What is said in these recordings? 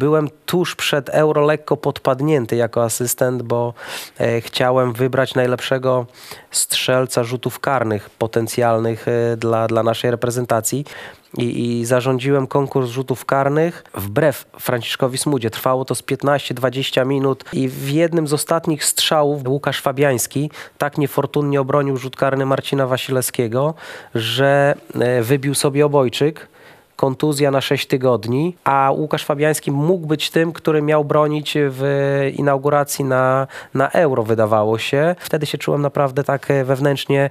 byłem tuż przed Euro lekko podpadnięty jako asystent, bo chciałem wybrać najlepszego strzelca rzutów karnych potencjalnych dla naszej reprezentacji. I zarządziłem konkurs rzutów karnych wbrew Franciszkowi Smudzie. Trwało to z 15-20 minut i w jednym z ostatnich strzałów Łukasz Fabiański tak niefortunnie obronił rzut karny Marcina Wasilewskiego, że wybił sobie obojczyk. Kontuzja na 6 tygodni, a Łukasz Fabiański mógł być tym, który miał bronić w inauguracji na Euro, wydawało się. Wtedy się czułem naprawdę tak wewnętrznie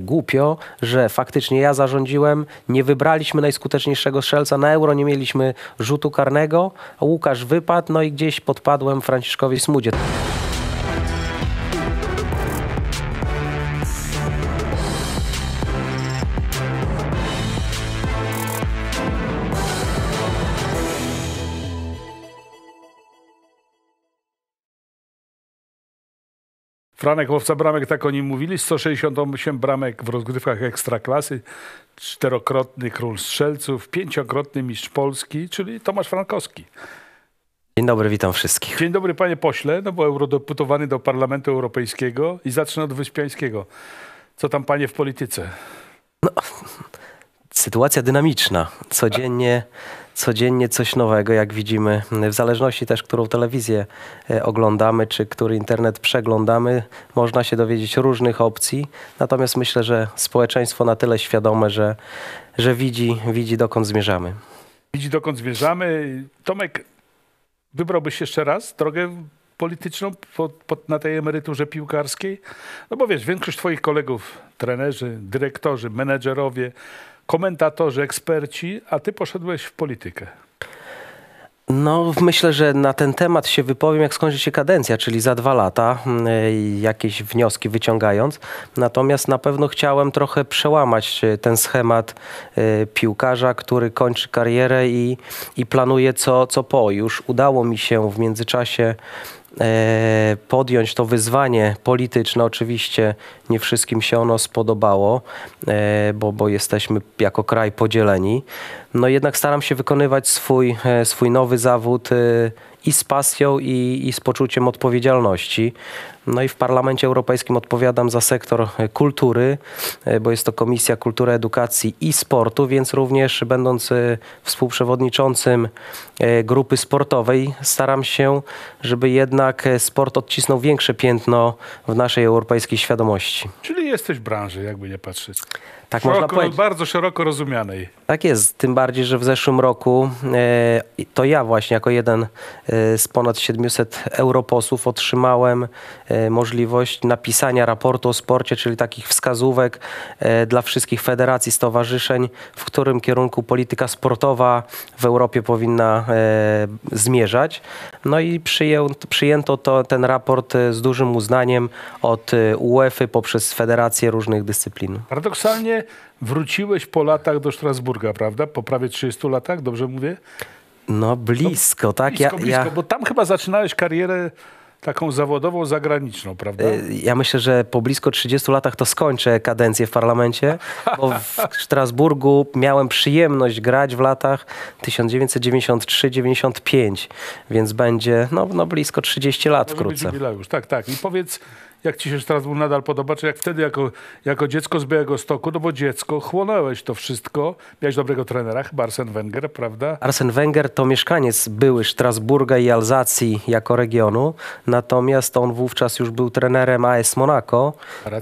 głupio, że faktycznie ja zarządziłem, nie wybraliśmy najskuteczniejszego strzelca, na Euro nie mieliśmy rzutu karnego, a Łukasz wypadł, no i gdzieś podpadłem Franciszkowi Smudzie. Franek, łowca bramek, tak o nim mówili, 168 bramek w rozgrywkach ekstraklasy, czterokrotny król strzelców, pięciokrotny mistrz Polski, czyli Tomasz Frankowski. Dzień dobry, witam wszystkich. Dzień dobry, panie pośle, no bo eurodeputowany do Parlamentu Europejskiego i zacznę od Wyspiańskiego. Co tam, panie, w polityce? No, sytuacja dynamiczna, codziennie coś nowego, jak widzimy, w zależności też, którą telewizję oglądamy, czy który internet przeglądamy, można się dowiedzieć różnych opcji. Natomiast myślę, że społeczeństwo na tyle świadome, że widzi, dokąd zmierzamy. Widzi, dokąd zmierzamy. Tomek, wybrałbyś jeszcze raz drogę polityczną na tej emeryturze piłkarskiej? No bo wiesz, większość twoich kolegów, trenerzy, dyrektorzy, menedżerowie, komentatorzy, eksperci, a ty poszedłeś w politykę. No, myślę, że na ten temat się wypowiem, jak skończy się kadencja, czyli za 2 lata, jakieś wnioski wyciągając. Natomiast na pewno chciałem trochę przełamać ten schemat piłkarza, który kończy karierę i planuje co po. Już udało mi się w międzyczasie podjąć to wyzwanie polityczne. Oczywiście nie wszystkim się ono spodobało, bo jesteśmy jako kraj podzieleni. No jednak staram się wykonywać swój nowy zawód i z pasją, i z poczuciem odpowiedzialności. No i w Parlamencie Europejskim odpowiadam za sektor kultury, bo jest to Komisja Kultury, Edukacji i Sportu, więc również będąc współprzewodniczącym grupy sportowej staram się, żeby jednak sport odcisnął większe piętno w naszej europejskiej świadomości. Czyli jesteś w branży, jakby nie patrzeć. Tak szeroko, można powiedzieć. Bardzo szeroko rozumianej. Tak jest, tym bardziej, że w zeszłym roku to ja właśnie jako jeden z ponad 700 europosłów otrzymałem możliwość napisania raportu o sporcie, czyli takich wskazówek dla wszystkich federacji, stowarzyszeń, w którym kierunku polityka sportowa w Europie powinna zmierzać. No i przyjęto ten raport z dużym uznaniem od UEFA poprzez federacje różnych dyscyplin. Paradoksalnie wróciłeś po latach do Strasburga, prawda? Po prawie 30 latach, dobrze mówię? No blisko, tak? Blisko, bo tam chyba zaczynałeś karierę taką zawodową, zagraniczną, prawda? Ja myślę, że po blisko 30 latach to skończę kadencję w parlamencie, bo w Strasburgu miałem przyjemność grać w latach 1993-95, więc będzie no blisko 30 lat wkrótce. Tak, tak. I powiedz, jak ci się Strasburg nadal podoba, czy jak wtedy jako dziecko z Białegostoku, no bo dziecko, chłonąłeś to wszystko, miałeś dobrego trenera, chyba Arsene Wenger, prawda? Arsene Wenger to mieszkaniec były Strasburga i Alzacji jako regionu, natomiast on wówczas już był trenerem AS Monaco,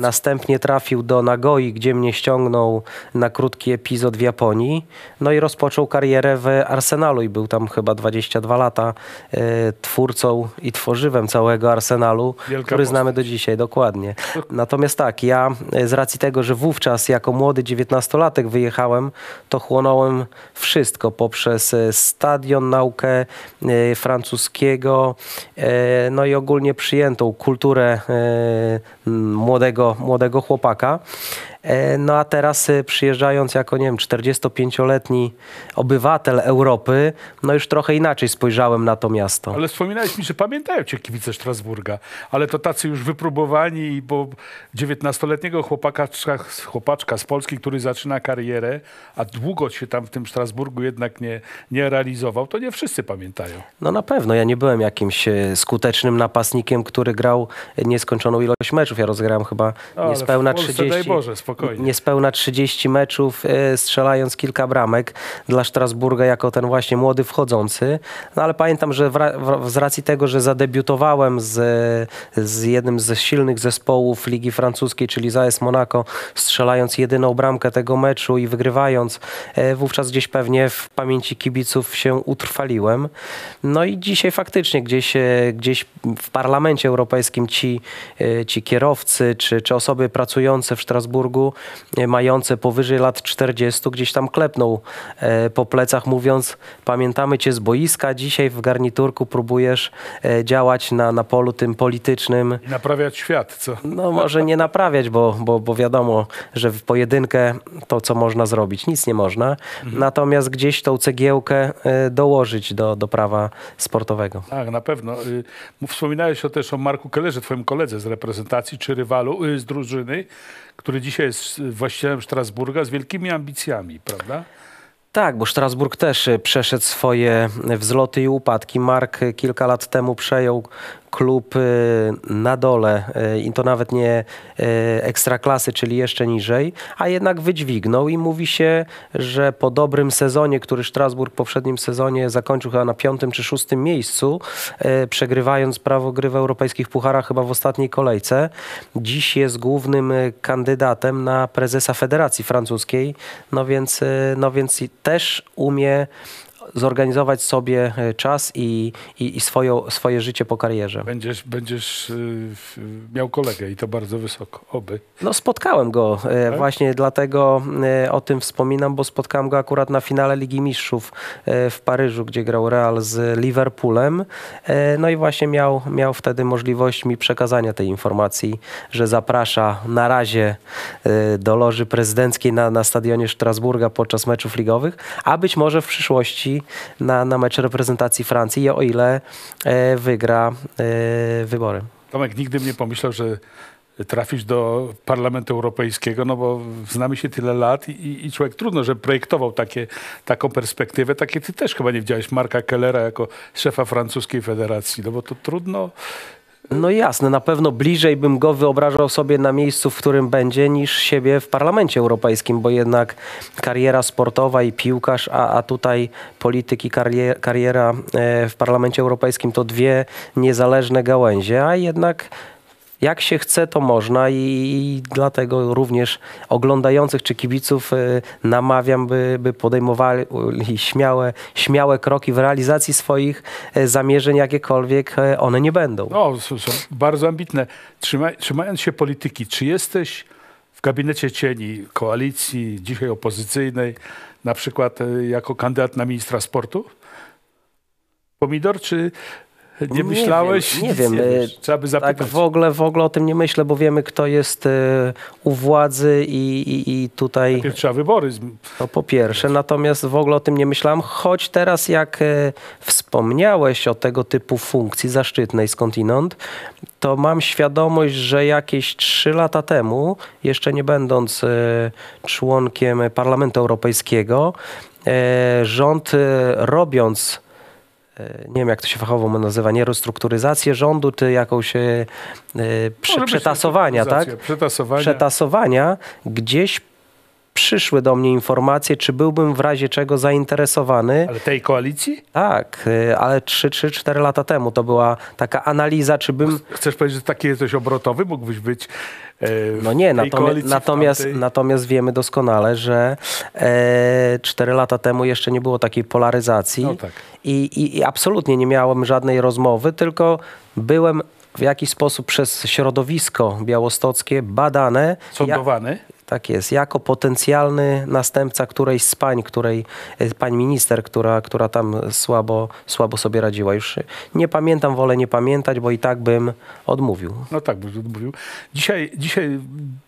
następnie trafił do Nagoi, gdzie mnie ściągnął na krótki epizod w Japonii, no i rozpoczął karierę w Arsenalu i był tam chyba 22 lata twórcą i tworzywem całego Arsenalu, który znamy do dzisiaj. Dokładnie. Natomiast tak, ja z racji tego, że wówczas jako młody 19-latek wyjechałem, to chłonąłem wszystko poprzez stadion, naukę francuskiego, no i ogólnie przyjętą kulturę młodego chłopaka. No a teraz przyjeżdżając jako, nie wiem, 45-letni obywatel Europy, no już trochę inaczej spojrzałem na to miasto. Ale wspominałeś mi, że pamiętają cię kibice Strasburga, ale to tacy już wypróbowani, bo 19-letniego chłopaczka z Polski, który zaczyna karierę, a długo się tam w tym Strasburgu jednak nie realizował, to nie wszyscy pamiętają. No na pewno, ja nie byłem jakimś skutecznym napastnikiem, który grał nieskończoną ilość meczów. Ja rozgrałem chyba niespełna 30. Daj Boże, spokojnie. Niespełna 30 meczów, strzelając kilka bramek dla Strasburga jako ten właśnie młody wchodzący. No ale pamiętam, że z racji tego, że zadebiutowałem z jednym ze silnych zespołów Ligi Francuskiej, czyli z AS Monaco, strzelając jedyną bramkę tego meczu i wygrywając, wówczas gdzieś pewnie w pamięci kibiców się utrwaliłem. No i dzisiaj faktycznie gdzieś w Parlamencie Europejskim ci kierowcy czy osoby pracujące w Strasburgu, mające powyżej lat 40, gdzieś tam klepnął po plecach, mówiąc: pamiętamy cię z boiska, dzisiaj w garniturku próbujesz działać na polu tym politycznym. I naprawiać świat, co? No może nie naprawiać, bo wiadomo, że w pojedynkę to co można zrobić? Nic nie można. Mhm. Natomiast gdzieś tą cegiełkę dołożyć do prawa sportowego. Tak, na pewno. Wspominałeś też o Marku Kellerze, twoim koledze z reprezentacji, czy rywalu z drużyny, który dzisiaj jest właścicielem Strasburga, z wielkimi ambicjami, prawda? Tak, bo Strasburg też przeszedł swoje wzloty i upadki. Mark kilka lat temu przejął klub na dole i to nawet nie ekstraklasy, czyli jeszcze niżej, a jednak wydźwignął i mówi się, że po dobrym sezonie, który Strasburg w poprzednim sezonie zakończył chyba na 5. czy 6. miejscu, przegrywając prawo gry w europejskich pucharach chyba w ostatniej kolejce, dziś jest głównym kandydatem na prezesa Federacji Francuskiej, no więc też umie zorganizować sobie czas i swoje życie po karierze. Będziesz miał kolegę i to bardzo wysoko, oby. No spotkałem go, tak? Właśnie dlatego o tym wspominam, bo spotkałem go akurat na finale Ligi Mistrzów w Paryżu, gdzie grał Real z Liverpoolem. No i właśnie miał wtedy możliwość mi przekazania tej informacji, że zaprasza na razie do loży prezydenckiej na stadionie Strasburga podczas meczów ligowych, a być może w przyszłości na mecz reprezentacji Francji, o ile wygra wybory. Tomek, nigdy bym nie pomyślał, że trafisz do Parlamentu Europejskiego, no bo znamy się tyle lat i człowiek trudno, że projektował taką perspektywę. Takie ty też chyba nie widziałeś Marka Kellera jako szefa francuskiej federacji, no bo to trudno. No jasne, na pewno bliżej bym go wyobrażał sobie na miejscu, w którym będzie, niż siebie w Parlamencie Europejskim, bo jednak kariera sportowa i piłkarz, a tutaj polityk i kariera w Parlamencie Europejskim to dwie niezależne gałęzie, a jednak jak się chce, to można i dlatego również oglądających czy kibiców namawiam, by podejmowali śmiałe kroki w realizacji swoich zamierzeń, jakiekolwiek one nie będą. No, są bardzo ambitne. Trzymając się polityki, czy jesteś w gabinecie cieni koalicji, dzisiaj opozycyjnej, na przykład jako kandydat na ministra sportu? Pomidor, czy... Nie myślałeś? Nie wiem. Trzeba by zapytać. Tak, w ogóle o tym nie myślę, bo wiemy, kto jest u władzy i tutaj... Najpierw trzeba wybory. No po pierwsze, natomiast w ogóle o tym nie myślałem, choć teraz jak wspomniałeś o tego typu funkcji zaszczytnej skądinąd, to mam świadomość, że jakieś 3 lata temu, jeszcze nie będąc członkiem Parlamentu Europejskiego, rząd robiąc, nie wiem jak to się fachowo nazywa, nie restrukturyzację rządu, czy jakąś przetasowania, tak? Przetasowania. Gdzieś przyszły do mnie informacje, czy byłbym w razie czego zainteresowany. Ale tej koalicji? Tak, ale 3-4 lata temu to była taka analiza, czy bym... Chcesz powiedzieć, że taki coś obrotowy mógłbyś być? No nie, natomiast wiemy doskonale, że 4 lata temu jeszcze nie było takiej polaryzacji, no tak. I absolutnie nie miałem żadnej rozmowy, tylko byłem w jakiś sposób przez środowisko białostockie badane. Sądowany? Tak jest. Jako potencjalny następca którejś z pań, pani minister, która tam słabo sobie radziła. Już nie pamiętam, wolę nie pamiętać, bo i tak bym odmówił. No tak, bym odmówił. Dzisiaj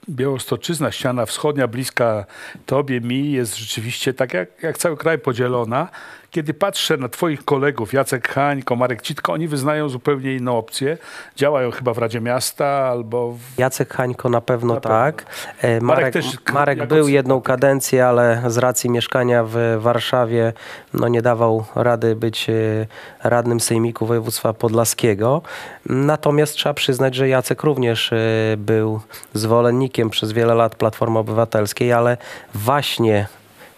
białostoczyzna, ściana wschodnia, bliska tobie, mi, jest rzeczywiście tak jak cały kraj podzielona. Kiedy patrzę na twoich kolegów, Jacek Hańko, Marek Citko, oni wyznają zupełnie inną opcję. Działają chyba w Radzie Miasta albo... Jacek Hańko na pewno tak. Marek był jedną kadencję, ale z racji mieszkania w Warszawie no nie dawał rady być radnym Sejmiku Województwa Podlaskiego. Natomiast trzeba przyznać, że Jacek również był zwolennikiem przez wiele lat Platformy Obywatelskiej, ale właśnie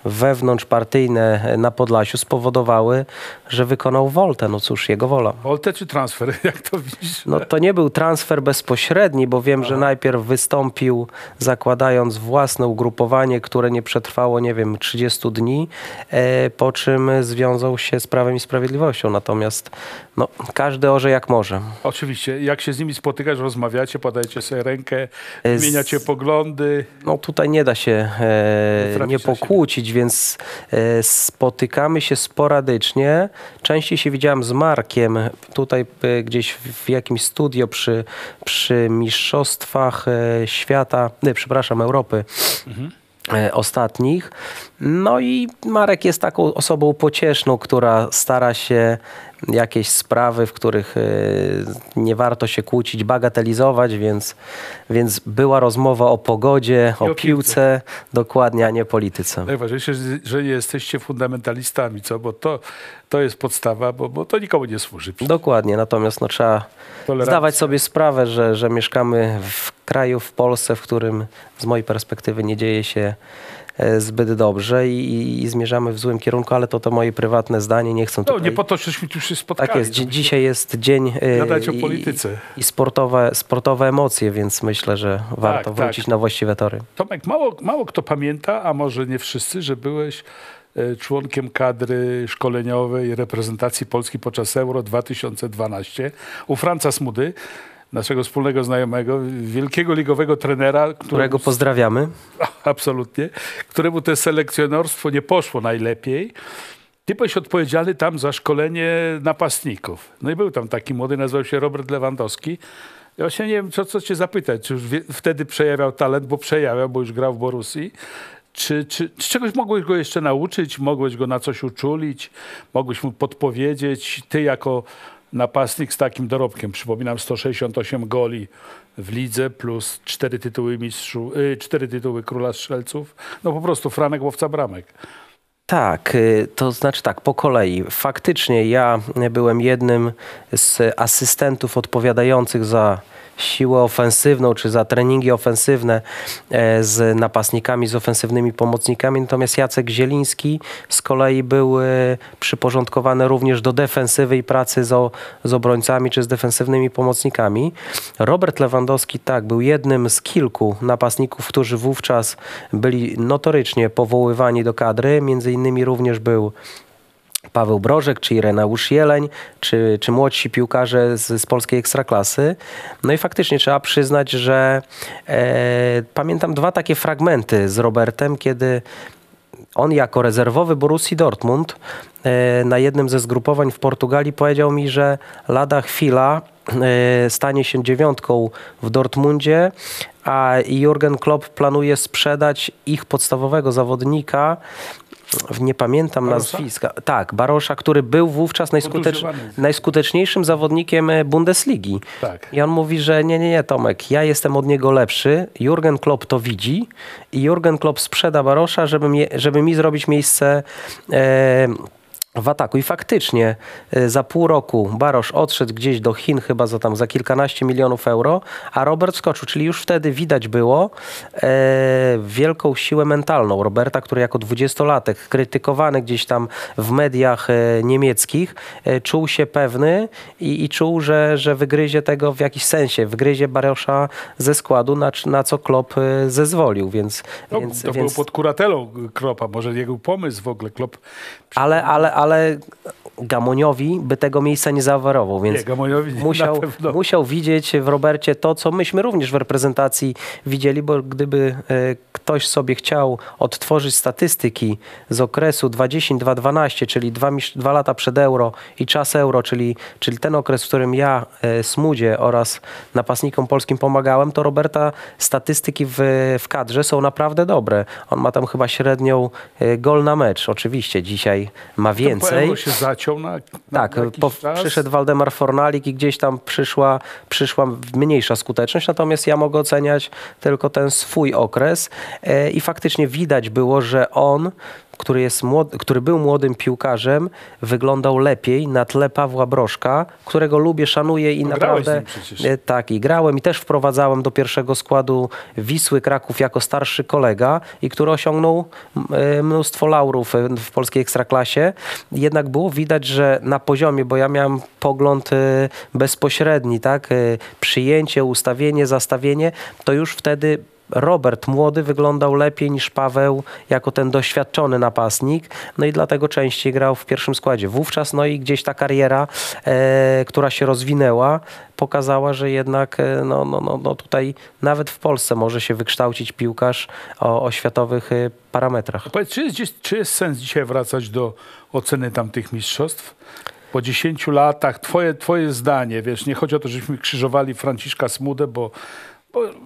wewnątrzpartyjne na Podlasiu spowodowały, że wykonał woltę. No cóż, jego wola. Woltę czy transfer? Jak to widzisz? No to nie był transfer bezpośredni, bo wiem, że najpierw wystąpił zakładając własne ugrupowanie, które nie przetrwało, nie wiem, 30 dni, po czym związał się z Prawem i Sprawiedliwością. Natomiast no, każdy orze jak może. Oczywiście. Jak się z nimi spotykasz, rozmawiacie, podajecie sobie rękę, zmieniacie poglądy? No tutaj nie da się nie pokłócić, więc spotykamy się sporadycznie. Częściej się widziałem z Markiem tutaj gdzieś w jakimś studio przy mistrzostwach świata, przepraszam, Europy. Mhm. Ostatnich. No i Marek jest taką osobą pocieszną, która stara się jakieś sprawy, w których nie warto się kłócić, bagatelizować, więc była rozmowa o pogodzie, o piłce, dokładnie, a nie polityce. Najważniejsze, że nie jesteście fundamentalistami, co? Bo to jest podstawa, bo to nikomu nie służy. Dokładnie, natomiast no, trzeba zdawać sobie sprawę, że mieszkamy w kraju, w Polsce, w którym z mojej perspektywy nie dzieje się zbyt dobrze i zmierzamy w złym kierunku, ale to moje prywatne zdanie, nie chcę tutaj... No nie po to, żeśmy tu się spotkali. Tak jest, dzisiaj jest dzień o polityce i sportowe emocje, więc myślę, że warto wrócić na właściwe tory. Tomek, mało kto pamięta, a może nie wszyscy, że byłeś członkiem kadry szkoleniowej reprezentacji Polski podczas Euro 2012 u Franca Smudy, naszego wspólnego znajomego, wielkiego ligowego trenera, którego pozdrawiamy. Absolutnie. Któremu to selekcjonerstwo nie poszło najlepiej. Ty byłeś odpowiedzialny tam za szkolenie napastników. No i był tam taki młody, nazywał się Robert Lewandowski. Ja właśnie nie wiem, co cię zapytać. Czy już wtedy przejawiał talent, bo już grał w Borussii. Czy czegoś mogłeś go jeszcze nauczyć? Mogłeś go na coś uczulić? Mogłeś mu podpowiedzieć? Ty jako napastnik z takim dorobkiem, przypominam, 168 goli w lidze plus 4 tytuły mistrzów, 4 tytuły króla strzelców. No po prostu Franek, łowca bramek. Tak, to znaczy tak, po kolei. Faktycznie ja byłem jednym z asystentów odpowiadających za siłę ofensywną, czy za treningi ofensywne z napastnikami, z ofensywnymi pomocnikami. Natomiast Jacek Zieliński z kolei był przyporządkowany również do defensywy i pracy z obrońcami, czy z defensywnymi pomocnikami. Robert Lewandowski, tak, był jednym z kilku napastników, którzy wówczas byli notorycznie powoływani do kadry. Między innymi również był Paweł Brożek, czy Ireneusz Jeleń, czy młodsi piłkarze z polskiej ekstraklasy. No i faktycznie trzeba przyznać, że pamiętam dwa takie fragmenty z Robertem, kiedy on jako rezerwowy Borussii Dortmund na jednym ze zgrupowań w Portugalii powiedział mi, że lada chwila stanie się dziewiątką w Dortmundzie, a Jürgen Klopp planuje sprzedać ich podstawowego zawodnika, nie pamiętam nazwiska. Tak, Barosza, który był wówczas najskuteczniejszym zawodnikiem Bundesligi. Tak. I on mówi, że nie, Tomek, ja jestem od niego lepszy, Jurgen Klopp to widzi i Jurgen Klopp sprzeda Barosza, żeby mi zrobić miejsce w ataku. I faktycznie za pół roku Barosz odszedł gdzieś do Chin, chyba za kilkanaście milionów euro, a Robert skoczył, czyli już wtedy widać było wielką siłę mentalną Roberta, który jako 20-latek, krytykowany gdzieś tam w mediach niemieckich, czuł się pewny i czuł, że wygryzie tego w jakiś sensie, wygryzie Barosza ze składu, na co Klopp zezwolił. Był pod kuratelą Kloppa, może jego pomysł w ogóle Klopp... Ale Gamoniowi by tego miejsca nie zaoferował, więc nie, musiał widzieć w Robercie to, co myśmy również w reprezentacji widzieli, bo gdyby ktoś sobie chciał odtworzyć statystyki z okresu 2010-2012, czyli dwa lata przed Euro i czas Euro, czyli ten okres, w którym ja Smudzie oraz napastnikom polskim pomagałem, to Roberta statystyki w kadrze są naprawdę dobre. On ma tam chyba średnią gol na mecz. Oczywiście dzisiaj ma więcej. Po się zaciął na przyszedł Waldemar Fornalik i gdzieś tam przyszła mniejsza skuteczność, natomiast ja mogę oceniać tylko ten swój okres i faktycznie widać było, że on, który był młodym piłkarzem, wyglądał lepiej na tle Pawła Broszka, którego lubię, szanuję i naprawdę tak i grałem i też wprowadzałem do pierwszego składu Wisły Kraków jako starszy kolega i który osiągnął mnóstwo laurów w polskiej ekstraklasie. Jednak było widać, że na poziomie, bo ja miałem pogląd bezpośredni, tak, przyjęcie, ustawienie, zastawienie, to już wtedy Robert młody wyglądał lepiej niż Paweł jako ten doświadczony napastnik, no i dlatego częściej grał w pierwszym składzie wówczas, no i gdzieś ta kariera, która się rozwinęła, pokazała, że jednak tutaj nawet w Polsce może się wykształcić piłkarz o światowych parametrach. A powiedz, czy jest sens dzisiaj wracać do oceny tamtych mistrzostw? Po 10 latach twoje zdanie, wiesz, nie chodzi o to, żebyśmy krzyżowali Franciszka Smudę, bo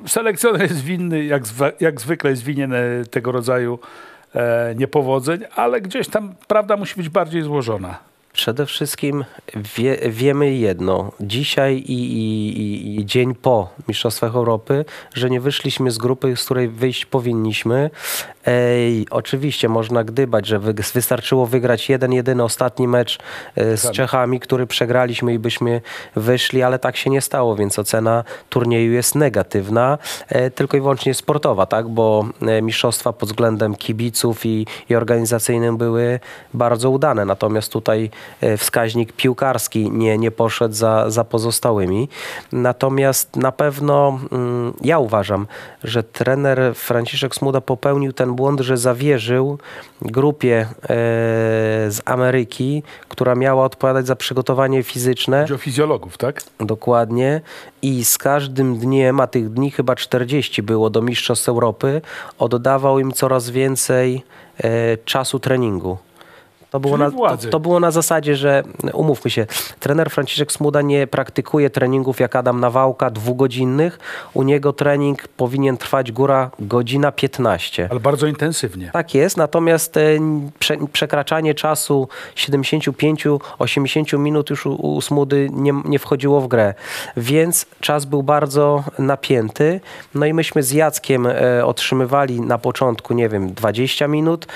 selekcjoner jest winny, jak zwykle jest winien tego rodzaju niepowodzeń, ale gdzieś tam prawda musi być bardziej złożona. Przede wszystkim wiemy jedno, dzisiaj i dzień po Mistrzostwach Europy, że nie wyszliśmy z grupy, z której wyjść powinniśmy. Oczywiście można gdybać, że wystarczyło wygrać jeden, jedyny ostatni mecz z Czechami, który przegraliśmy i byśmy wyszli, ale tak się nie stało, więc ocena turnieju jest negatywna, tylko i wyłącznie sportowa, tak? Bo mistrzostwa pod względem kibiców i organizacyjnym były bardzo udane, natomiast tutaj wskaźnik piłkarski nie poszedł za pozostałymi. Natomiast na pewno ja uważam, że trener Franciszek Smuda popełnił ten błąd, że zawierzył grupie z Ameryki, która miała odpowiadać za przygotowanie fizyczne. Chodzi o fizjologów, tak? Dokładnie. I z każdym dniem, a tych dni chyba 40 było do Mistrzostw Europy, oddawał im coraz więcej czasu treningu. To było na zasadzie, że umówmy się, trener Franciszek Smuda nie praktykuje treningów jak Adam Nawałka dwugodzinnych. U niego trening powinien trwać godzina 15. Ale bardzo intensywnie. Tak jest, natomiast przekraczanie czasu 75-80 minut już u Smudy nie wchodziło w grę. Więc czas był bardzo napięty. No i myśmy z Jackiem otrzymywali na początku, nie wiem, 20 minut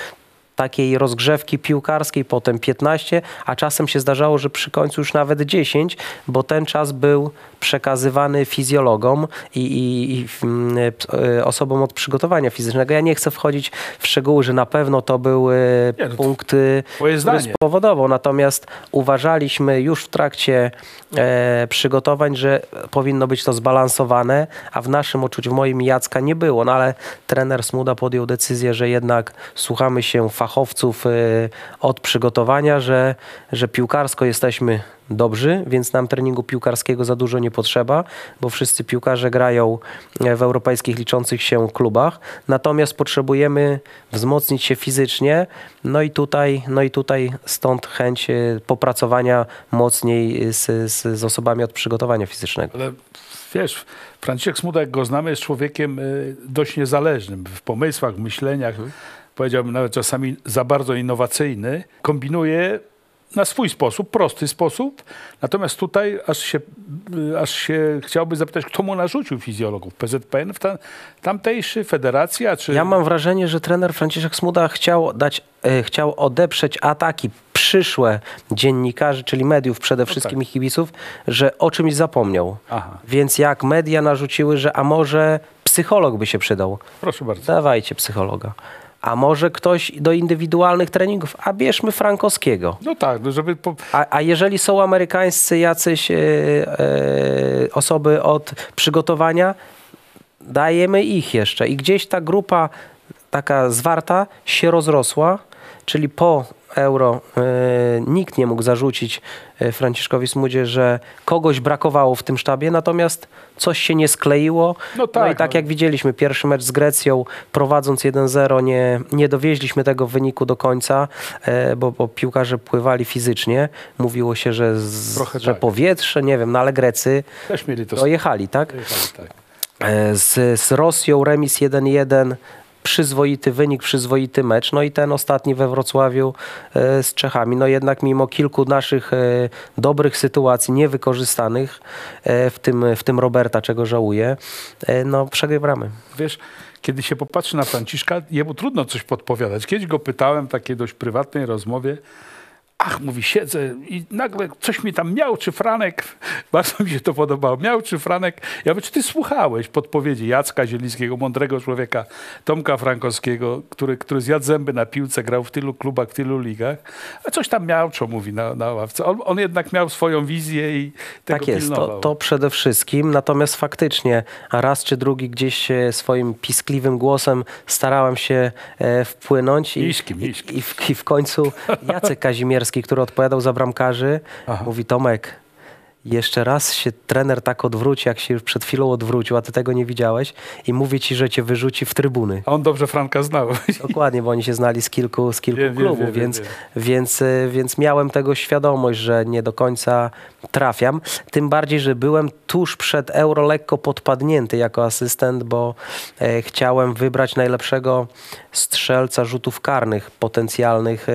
takiej rozgrzewki piłkarskiej, potem 15, a czasem się zdarzało, że przy końcu już nawet 10, bo ten czas był przekazywany fizjologom i osobom od przygotowania fizycznego. Ja nie chcę wchodzić w szczegóły, że na pewno to były punkty, które spowodował. Natomiast uważaliśmy już w trakcie przygotowań, że powinno być to zbalansowane, a w naszym odczuciu, w moim i Jacka, nie było. No ale trener Smuda podjął decyzję, że jednak słuchamy się fachowców od przygotowania, że piłkarsko jesteśmy dobrzy, więc nam treningu piłkarskiego za dużo nie potrzeba, bo wszyscy piłkarze grają w europejskich liczących się klubach. Natomiast potrzebujemy wzmocnić się fizycznie, no i tutaj stąd chęć popracowania mocniej z osobami od przygotowania fizycznego. Ale wiesz, Franciszek Smuda, jak go znamy, jest człowiekiem dość niezależnym w pomysłach, w myśleniach, powiedziałbym nawet czasami za bardzo innowacyjny. Kombinuje na swój sposób, prosty sposób. Natomiast tutaj aż się chciałby zapytać, kto mu narzucił fizjologów? PZPN, tamtejszy, federacja? Czy... Ja mam wrażenie, że trener Franciszek Smuda chciał odeprzeć ataki przyszłe dziennikarzy, czyli mediów przede wszystkim i kibiców, że o czymś zapomniał. Aha. Więc jak media narzuciły, że a może psycholog by się przydał. Proszę bardzo. Dawajcie psychologa. A może ktoś do indywidualnych treningów, a bierzmy Frankowskiego. No tak, żeby... A jeżeli są amerykańscy jacyś osoby od przygotowania, dajemy ich jeszcze. I gdzieś ta grupa taka zwarta się rozrosła, czyli po Euro nikt nie mógł zarzucić Franciszkowi Smudzie, że kogoś brakowało w tym sztabie, natomiast coś się nie skleiło. No tak, no i tak jak widzieliśmy, pierwszy mecz z Grecją, prowadząc 1-0, nie dowieźliśmy tego wyniku do końca, bo piłkarze pływali fizycznie. Mówiło się, że powietrze, nie wiem, no ale Grecy też mieli to, dojechali, tak? Dojechali, tak. Z Rosją remis 1-1. Przyzwoity wynik, przyzwoity mecz. No i ten ostatni we Wrocławiu z Czechami. No jednak mimo kilku naszych dobrych sytuacji niewykorzystanych, w tym Roberta, czego żałuję, no przegrywamy. Wiesz, kiedy się popatrzy na Franciszka, jemu trudno coś podpowiadać. Kiedyś go pytałem w takiej dość prywatnej rozmowie, mówi, siedzę i nagle coś mi tam miał, czy Franek, bardzo mi się to podobało, miał, czy Franek. Ja mówię, czy ty słuchałeś podpowiedzi Jacka Zielińskiego, mądrego człowieka, Tomka Frankowskiego, który zjadł zęby na piłce, grał w tylu klubach, w tylu ligach, a coś tam miał, co mówi na ławce. On jednak miał swoją wizję i tego pilnował. Tak jest, to przede wszystkim, natomiast faktycznie raz czy drugi gdzieś swoim piskliwym głosem starałem się wpłynąć i w końcu Jacek Kazimierski, który odpowiadał za bramkarzy, mówi: Tomek, jeszcze raz się trener tak odwróci, jak się już przed chwilą odwrócił, a ty tego nie widziałeś, i mówię ci, że cię wyrzuci w trybuny. A on dobrze Franka znał. Dokładnie, bo oni się znali z kilku klubów, więc miałem tego świadomość, że nie do końca trafiam. Tym bardziej, że byłem tuż przed Euro lekko podpadnięty jako asystent, bo chciałem wybrać najlepszego strzelca rzutów karnych potencjalnych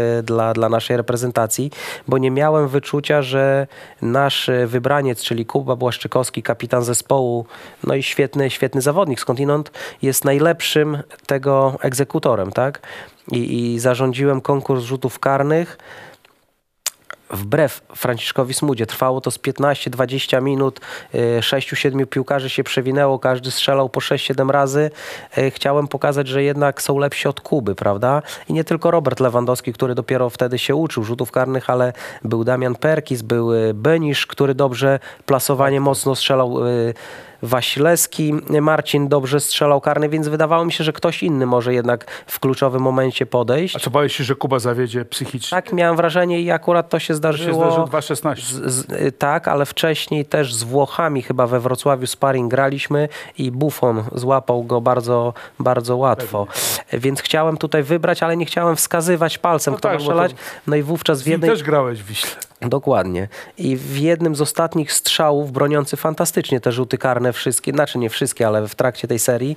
dla naszej reprezentacji, bo nie miałem wyczucia, że nasz wybraniec, czyli Kuba Błaszczykowski, kapitan zespołu, no i świetny zawodnik skądinąd, jest najlepszym tego egzekutorem, tak? I zarządziłem konkurs rzutów karnych wbrew Franciszkowi Smudzie. Trwało to z 15-20 minut. 6-7 piłkarzy się przewinęło, każdy strzelał po 6-7 razy. Chciałem pokazać, że jednak są lepsi od Kuby, prawda? I nie tylko Robert Lewandowski, który dopiero wtedy się uczył rzutów karnych, ale był Damian Perkis, był Benisz, który dobrze plasowanie mocno strzelał. Wasilewski, Marcin dobrze strzelał karny, więc wydawało mi się, że ktoś inny może jednak w kluczowym momencie podejść. A co bałeś się, że Kuba zawiedzie psychicznie? Tak, miałem wrażenie i akurat to się zdarzyło. To się zdarzyło 2-16. Tak, ale wcześniej też z Włochami chyba we Wrocławiu sparring graliśmy i Buffon złapał go bardzo, bardzo łatwo. Pewnie. Więc chciałem tutaj wybrać, ale nie chciałem wskazywać palcem, no kto tak, strzelać. To... No i wówczas w jednej... też grałeś w Wiśle. Dokładnie. I w jednym z ostatnich strzałów, broniący fantastycznie te rzuty karne wszystkie, znaczy nie wszystkie, ale w trakcie tej serii,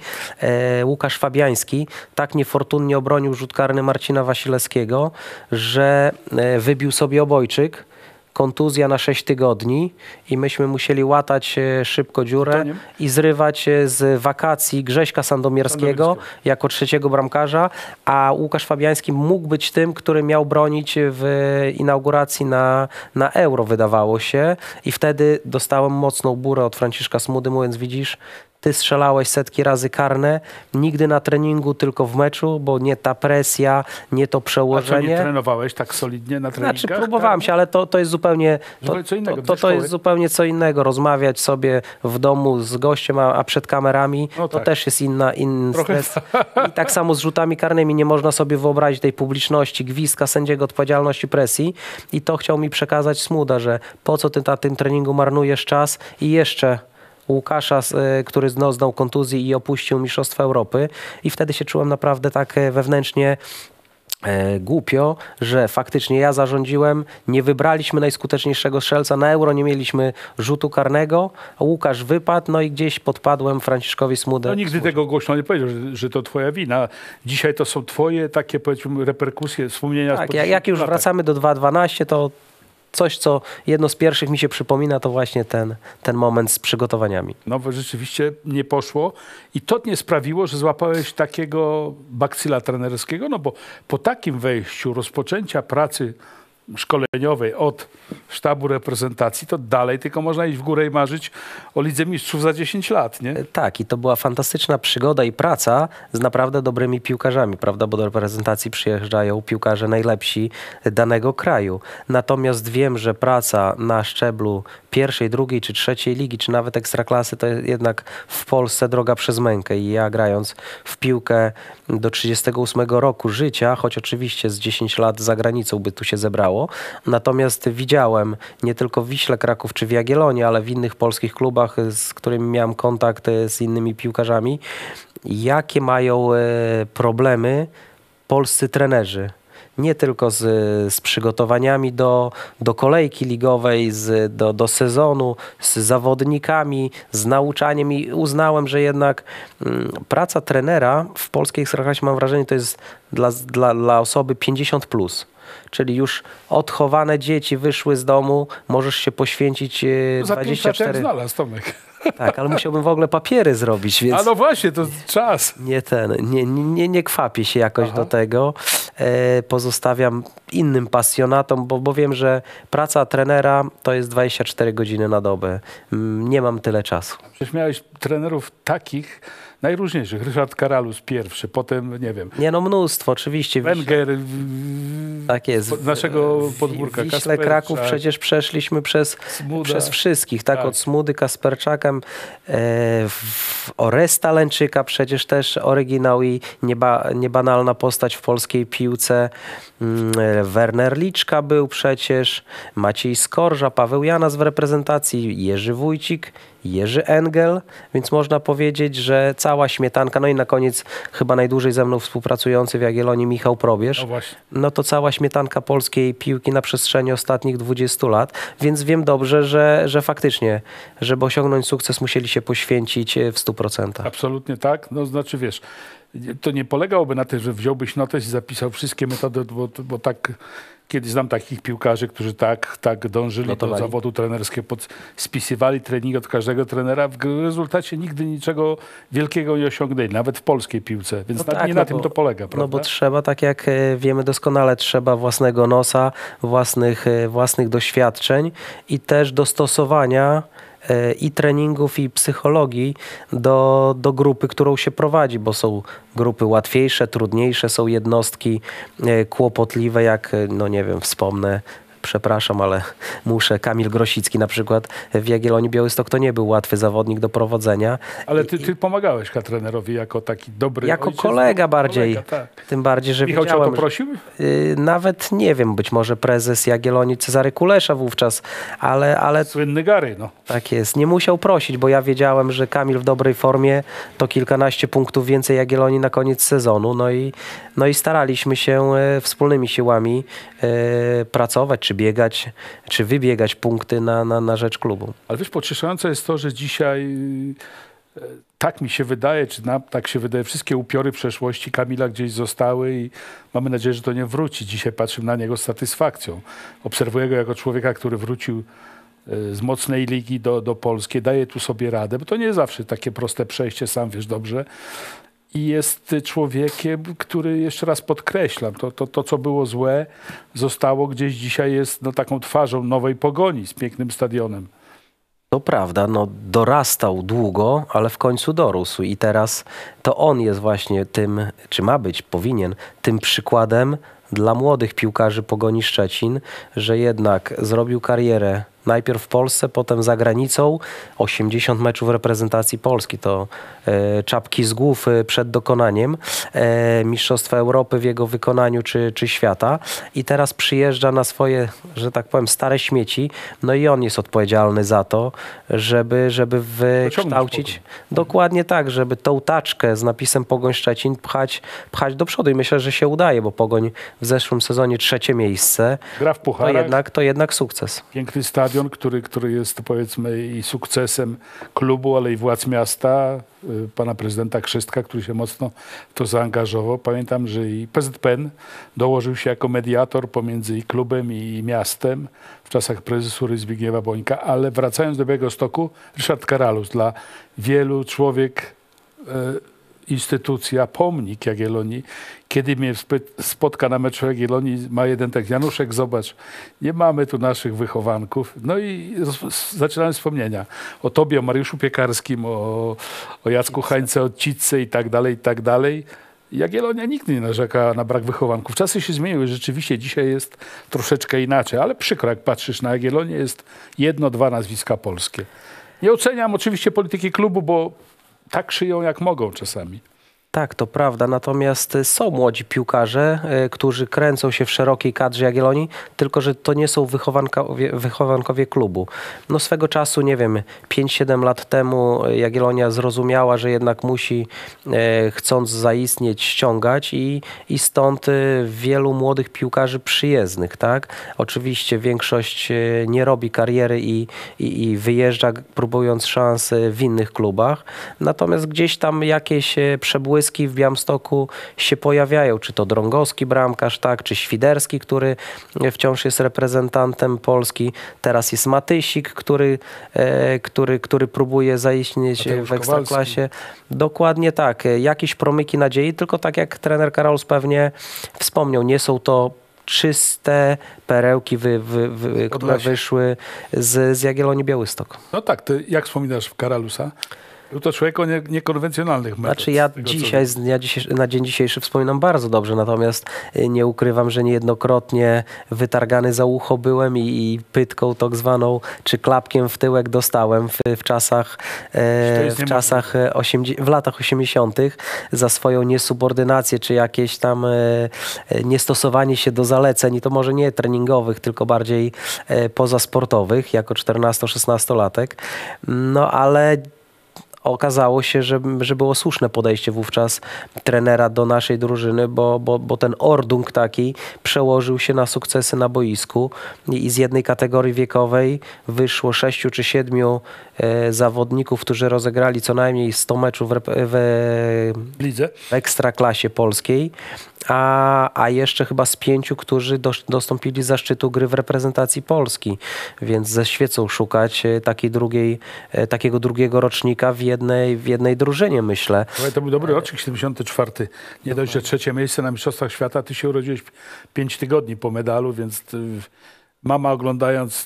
Łukasz Fabiański tak niefortunnie obronił rzut karny Marcina Wasilewskiego, że wybił sobie obojczyk. Kontuzja na 6 tygodni i myśmy musieli łatać szybko dziurę i zrywać z wakacji Grześka Sandomierskiego jako trzeciego bramkarza, a Łukasz Fabiański mógł być tym, który miał bronić w inauguracji na Euro, wydawało się. I wtedy dostałem mocną burę od Franciszka Smudy, mówiąc: widzisz, ty strzelałeś setki razy karne, nigdy na treningu, tylko w meczu, bo nie ta presja, nie to przełożenie. A co, nie trenowałeś tak solidnie na treningach? Znaczy próbowałem się, ale to jest zupełnie to jest zupełnie co innego. Rozmawiać sobie w domu z gościem, a przed kamerami, no tak, to też jest inny stres. I tak samo z rzutami karnymi nie można sobie wyobrazić tej publiczności, gwizdka sędziego, odpowiedzialności, presji. I to chciał mi przekazać Smuda, że po co ty na tym treningu marnujesz czas i jeszcze... Łukasza, który doznał kontuzji i opuścił Mistrzostwa Europy. I wtedy się czułem naprawdę tak wewnętrznie głupio, że faktycznie ja zarządziłem, nie wybraliśmy najskuteczniejszego strzelca, na Euro nie mieliśmy rzutu karnego, Łukasz wypadł, no i gdzieś podpadłem Franciszkowi Smudę. No nigdy tego głośno nie powiedział, że to twoja wina. Dzisiaj to są twoje takie, powiedzmy, reperkusje, wspomnienia. Tak, jak już wracamy do 2.12, to... Coś, co jedno z pierwszych mi się przypomina, to właśnie ten moment z przygotowaniami. No bo rzeczywiście nie poszło i to nie sprawiło, że złapałeś takiego bakcyla trenerskiego, no bo po takim wejściu, rozpoczęcia pracy szkoleniowej od sztabu reprezentacji, to dalej tylko można iść w górę i marzyć o Lidze Mistrzów za 10 lat, nie? Tak, i to była fantastyczna przygoda i praca z naprawdę dobrymi piłkarzami, prawda? Bo do reprezentacji przyjeżdżają piłkarze najlepsi danego kraju. Natomiast wiem, że praca na szczeblu pierwszej, drugiej czy trzeciej ligi, czy nawet ekstraklasy, to jednak w Polsce droga przez mękę. I ja grając w piłkę do 38 roku życia, choć oczywiście z 10 lat za granicą by tu się zebrało, natomiast widziałem nie tylko w Wiśle Kraków czy w Jagiellonii, ale w innych polskich klubach, z którymi miałem kontakt z innymi piłkarzami, jakie mają problemy polscy trenerzy. Nie tylko z przygotowaniami do kolejki ligowej, do sezonu, z zawodnikami, z nauczaniem, i uznałem, że jednak praca trenera w polskiej ekstraklasie, mam wrażenie, to jest dla osoby 50+. Czyli już odchowane dzieci wyszły z domu, możesz się poświęcić 24... znalazł, Tomek. Tak, ale musiałbym w ogóle papiery zrobić, więc... A no właśnie, to czas. Nie kwapię się jakoś do tego. Pozostawiam innym pasjonatom, bo wiem, że praca trenera to jest 24 godziny na dobę. Nie mam tyle czasu. Przecież miałeś trenerów takich... najróżniejszych. Ryszard Karalus pierwszy, potem, nie wiem... Nie no, mnóstwo, oczywiście. Wenger, tak jest. Naszego podwórka. Wiśle Kraków przecież przeszliśmy przez wszystkich, tak? Od Smudy, Kasperczakem, Oresta Lęczyka, przecież też oryginał i niebanalna postać w polskiej piłce. Werner Liczka był przecież, Maciej Skorża, Paweł Janas w reprezentacji, Jerzy Wójcik, Jerzy Engel, więc można powiedzieć, że cała śmietanka, no i na koniec chyba najdłużej ze mną współpracujący w Jagiellonii Michał Probierz, no to cała śmietanka polskiej piłki na przestrzeni ostatnich 20 lat, więc wiem dobrze, że faktycznie, żeby osiągnąć sukces, musieli się poświęcić w 100%. Absolutnie tak, no znaczy wiesz, to nie polegałoby na tym, że wziąłbyś notes i zapisał wszystkie metody, bo tak... Kiedyś znam takich piłkarzy, którzy tak dążyli do zawodu trenerskiego, spisywali trening od każdego trenera. W rezultacie nigdy niczego wielkiego nie osiągnęli, nawet w polskiej piłce. Więc nie na tym to polega, prawda? No bo trzeba, tak jak wiemy doskonale, trzeba własnego nosa, własnych doświadczeń i też dostosowania i treningów, i psychologii do grupy, którą się prowadzi, bo są grupy łatwiejsze, trudniejsze, są jednostki kłopotliwe, jak, no nie wiem, wspomnę, przepraszam, ale muszę, Kamil Grosicki na przykład w Jagiellonii Białystok to nie był łatwy zawodnik do prowadzenia. Ale ty pomagałeś trenerowi jako taki dobry... Jako ojciec, kolega bardziej. Kolega, tak. Tym bardziej, że Michał wiedziałem... Michał cię to prosił? Nawet nie wiem, być może prezes Jagiellonii Cezary Kulesza wówczas, ale... Słynny Gary, no. Tak jest. Nie musiał prosić, bo ja wiedziałem, że Kamil w dobrej formie to kilkanaście punktów więcej Jagiellonii na koniec sezonu. No i staraliśmy się wspólnymi siłami pracować, czy biegać, czy wybiegać punkty na rzecz klubu. Ale wiesz, pocieszające jest to, że dzisiaj, tak mi się wydaje, wszystkie upiory przeszłości Kamila gdzieś zostały i mamy nadzieję, że to nie wróci. Dzisiaj patrzę na niego z satysfakcją. Obserwuję go jako człowieka, który wrócił z mocnej ligi do polskiej, daje tu sobie radę, bo to nie zawsze takie proste przejście, sam wiesz dobrze. I jest człowiekiem, który, jeszcze raz podkreślam, to co było złe, zostało gdzieś, dzisiaj jest taką twarzą nowej Pogoni z pięknym stadionem. To prawda, dorastał długo, ale w końcu dorósł i teraz to on jest właśnie tym, czy ma być, powinien, tym przykładem dla młodych piłkarzy Pogoni Szczecin, że jednak zrobił karierę najpierw w Polsce, potem za granicą, 80 meczów reprezentacji Polski, to czapki z głów przed dokonaniem Mistrzostwa Europy w jego wykonaniu czy świata i teraz przyjeżdża na swoje, że tak powiem, stare śmieci, no i on jest odpowiedzialny za to, żeby wykształcić, dokładnie tak, żeby tą taczkę z napisem Pogoń Szczecin pchać do przodu i myślę, że się udaje, bo Pogoń w zeszłym sezonie 3. miejsce, gra w pucharach, to jednak sukces. Piękny stadion, który jest, powiedzmy, i sukcesem klubu, ale i władz miasta, pana prezydenta Krzystka, który się mocno w to zaangażował. Pamiętam, że i PZPN dołożył się jako mediator pomiędzy klubem i miastem w czasach prezesury Zbigniewa Bońka, ale wracając do Białegostoku, Ryszard Karalus, dla wielu człowiek instytucja, pomnik Jagiellonii. Kiedy mnie spotka na meczu Jagiellonii, ma jeden tak: Januszek, zobacz, nie mamy tu naszych wychowanków. No i zaczynałem wspomnienia o tobie, o Mariuszu Piekarskim, o Jacku Hańce, o Citce i tak dalej, i tak dalej. Jagiellonia nigdy nie narzeka na brak wychowanków. Czasy się zmieniły, rzeczywiście dzisiaj jest troszeczkę inaczej, ale przykro, jak patrzysz na Jagiellonię, jest jedno, dwa nazwiska polskie. Nie oceniam oczywiście polityki klubu, bo tak szyją jak mogą czasami. Tak, to prawda. Natomiast są młodzi piłkarze, którzy kręcą się w szerokiej kadrze Jagiellonii, tylko że to nie są wychowankowie klubu. No swego czasu, nie wiem, 5-7 lat temu Jagiellonia zrozumiała, że jednak musi, chcąc zaistnieć, ściągać i stąd wielu młodych piłkarzy przyjezdnych, tak? Oczywiście większość nie robi kariery i wyjeżdża, próbując szans w innych klubach. Natomiast gdzieś tam jakieś przebłyski w Białymstoku się pojawiają, czy to Drągowski bramkarz, tak, czy Świderski, który wciąż jest reprezentantem Polski. Teraz jest Matysik, który próbuje zaistnieć w Ekstraklasie. Dokładnie tak. Jakieś promyki nadziei, tylko tak jak trener Karolus pewnie wspomniał, nie są to czyste perełki, które wyszły z Jagiellonii Białystok. No tak, ty jak wspominasz Karalusa? Był to człowiek o niekonwencjonalnych metodach. Znaczy ja dzisiaj, na dzień dzisiejszy wspominam bardzo dobrze, natomiast nie ukrywam, że niejednokrotnie wytargany za ucho byłem i pytką tak zwaną, czy klapkiem w tyłek dostałem w latach 80. za swoją niesubordynację, czy jakieś tam niestosowanie się do zaleceń, i to może nie treningowych, tylko bardziej pozasportowych, jako 14-16-latek. No ale okazało się, że było słuszne podejście wówczas trenera do naszej drużyny, bo ten ordung taki przełożył się na sukcesy na boisku i z jednej kategorii wiekowej wyszło 6 czy 7 zawodników, którzy rozegrali co najmniej 100 meczów w Ekstraklasie polskiej, a jeszcze chyba z 5, którzy dostąpili zaszczytu gry w reprezentacji Polski, więc ze świecą szukać takiego drugiego rocznika w jednej drużynie, myślę. To był dobry rocznik, 74. Nie dość, że 3. miejsce na Mistrzostwach Świata, ty się urodziłeś 5 tygodni po medalu, więc mama oglądając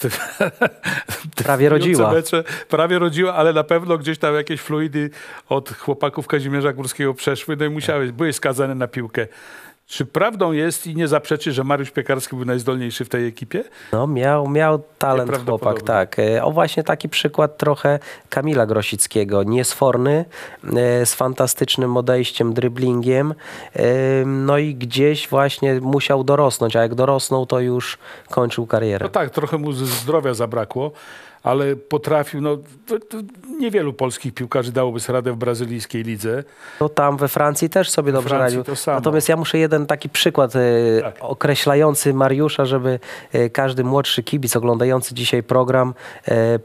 prawie rodziła, ale na pewno gdzieś tam jakieś fluidy od chłopaków Kazimierza Górskiego przeszły, no i byłeś skazany na piłkę. Czy prawdą jest i nie zaprzeczy, że Mariusz Piekarski był najzdolniejszy w tej ekipie? No miał talent chłopak, tak. O, właśnie taki przykład trochę Kamila Grosickiego. Niesforny, z fantastycznym odejściem, dryblingiem. No i gdzieś właśnie musiał dorosnąć, a jak dorosnął, to już kończył karierę. No tak, trochę mu zdrowia zabrakło, ale potrafił, no niewielu polskich piłkarzy dałoby sobie radę w brazylijskiej lidze. No tam we Francji też sobie dobrze radził. Natomiast ja muszę jeden taki przykład określający Mariusza, żeby każdy młodszy kibic oglądający dzisiaj program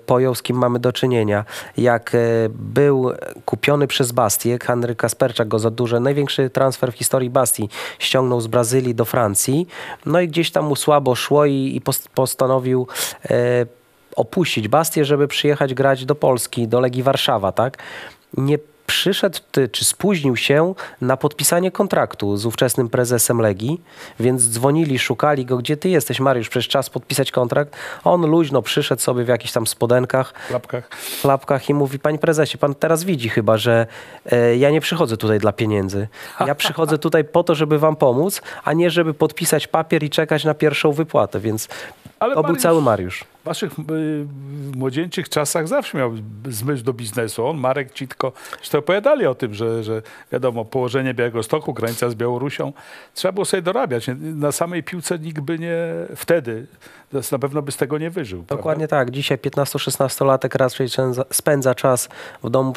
pojął, z kim mamy do czynienia. Jak był kupiony przez Bastię, Henryk Kasperczak go za duże, największy transfer w historii Bastii, ściągnął z Brazylii do Francji. No i gdzieś tam mu słabo szło i postanowił opuścić Bastię, żeby przyjechać grać do Polski, do Legii Warszawa, tak? Nie przyszedł, czy spóźnił się na podpisanie kontraktu z ówczesnym prezesem Legii, więc dzwonili, szukali go, gdzie ty jesteś, Mariusz, przecież czas podpisać kontrakt. On luźno przyszedł sobie w jakichś tam spodenkach, klapkach i mówi: panie prezesie, pan teraz widzi chyba, że ja nie przychodzę tutaj dla pieniędzy. Ja przychodzę tutaj po to, żeby wam pomóc, a nie żeby podpisać papier i czekać na pierwszą wypłatę, więc to był cały Mariusz. W waszych młodzieńczych czasach zawsze miał zmysł do biznesu. On, Marek Citko, zresztą opowiadali o tym, że wiadomo, położenie Białegostoku, granica z Białorusią, trzeba było sobie dorabiać. Na samej piłce nikt by nie wtedy, na pewno by z tego nie wyżył. Dokładnie, prawda? Tak. Dzisiaj 15-16-latek raczej spędza czas w domu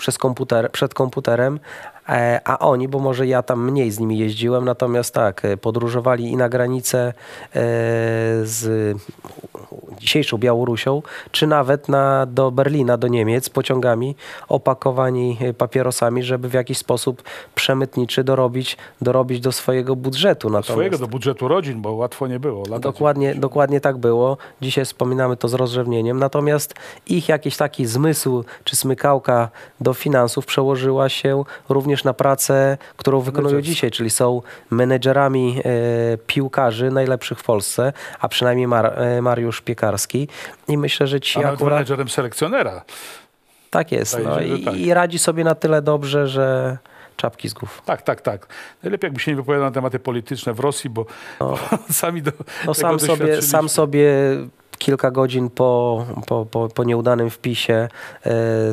przed komputerem, a oni, bo może ja tam mniej z nimi jeździłem, natomiast tak, podróżowali i na granicę z dzisiejszą Białorusią, czy nawet do Berlina, do Niemiec, pociągami opakowani papierosami, żeby w jakiś sposób przemytniczy dorobić do swojego budżetu. Do budżetu rodzin, bo łatwo nie było. Dokładnie tak było. Dzisiaj wspominamy to z rozrzewnieniem. Natomiast ich jakiś taki zmysł, czy smykałka do finansów przełożyła się również również na pracę, którą wykonują dzisiaj, czyli są menedżerami piłkarzy najlepszych w Polsce, a przynajmniej Mariusz Piekarski. I myślę, że ci akurat... menedżerem selekcjonera. Tak jest. No. I radzi sobie na tyle dobrze, że... czapki z głów. Tak, tak, tak. Najlepiej jakby się nie wypowiadał na tematy polityczne w Rosji, bo sami do sam sobie kilka godzin po nieudanym wpisie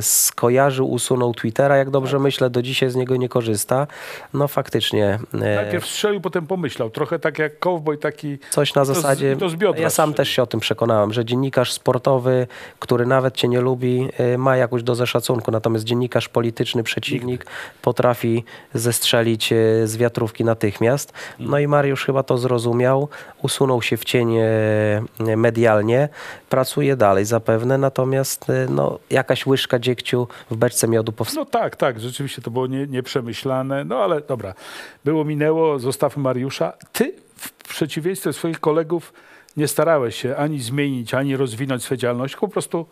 skojarzył, usunął Twittera. Jak dobrze myślę, do dzisiaj z niego nie korzysta. No faktycznie. Najpierw strzelił, potem pomyślał. Trochę tak jak cowboy, taki... Coś na zasadzie... Ja sam też się o tym przekonałem, że dziennikarz sportowy, który nawet cię nie lubi, ma jakoś dozę szacunku. Natomiast dziennikarz polityczny, przeciwnik potrafi zestrzelić z wiatrówki natychmiast. No i Mariusz chyba to zrozumiał. Usunął się w cień medialnie. Pracuje dalej zapewne, natomiast no, jakaś łyżka dziegciu w beczce miodu powstała. No tak, tak, rzeczywiście to było nieprzemyślane, no ale dobra, było, minęło, zostawmy Mariusza. Ty w przeciwieństwie swoich kolegów nie starałeś się ani zmienić, ani rozwinąć swoją działalność, po prostu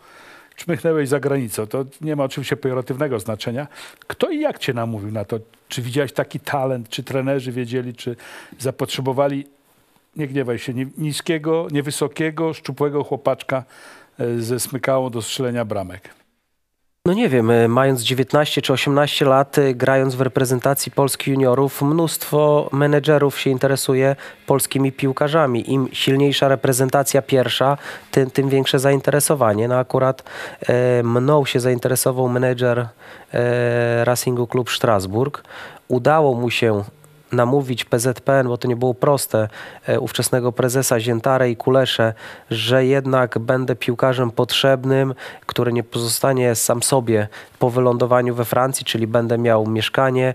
czmychnęłeś za granicą. To nie ma oczywiście pejoratywnego znaczenia. Kto i jak cię namówił na to? Czy widziałeś taki talent, czy trenerzy wiedzieli, czy zapotrzebowali... Nie gniewaj się, niskiego, niewysokiego, szczupłego chłopaczka ze smykałą do strzelenia bramek. No nie wiem, mając 19 czy 18 lat, grając w reprezentacji Polski juniorów, mnóstwo menedżerów się interesuje polskimi piłkarzami. Im silniejsza reprezentacja pierwsza, tym większe zainteresowanie. No akurat mną się zainteresował menedżer Racingu Klub Strasburg. Udało mu się namówić PZPN, bo to nie było proste, ówczesnego prezesa Ziętarę i Kuleszę, że jednak będę piłkarzem potrzebnym, który nie pozostanie sam sobie po wylądowaniu we Francji, czyli będę miał mieszkanie,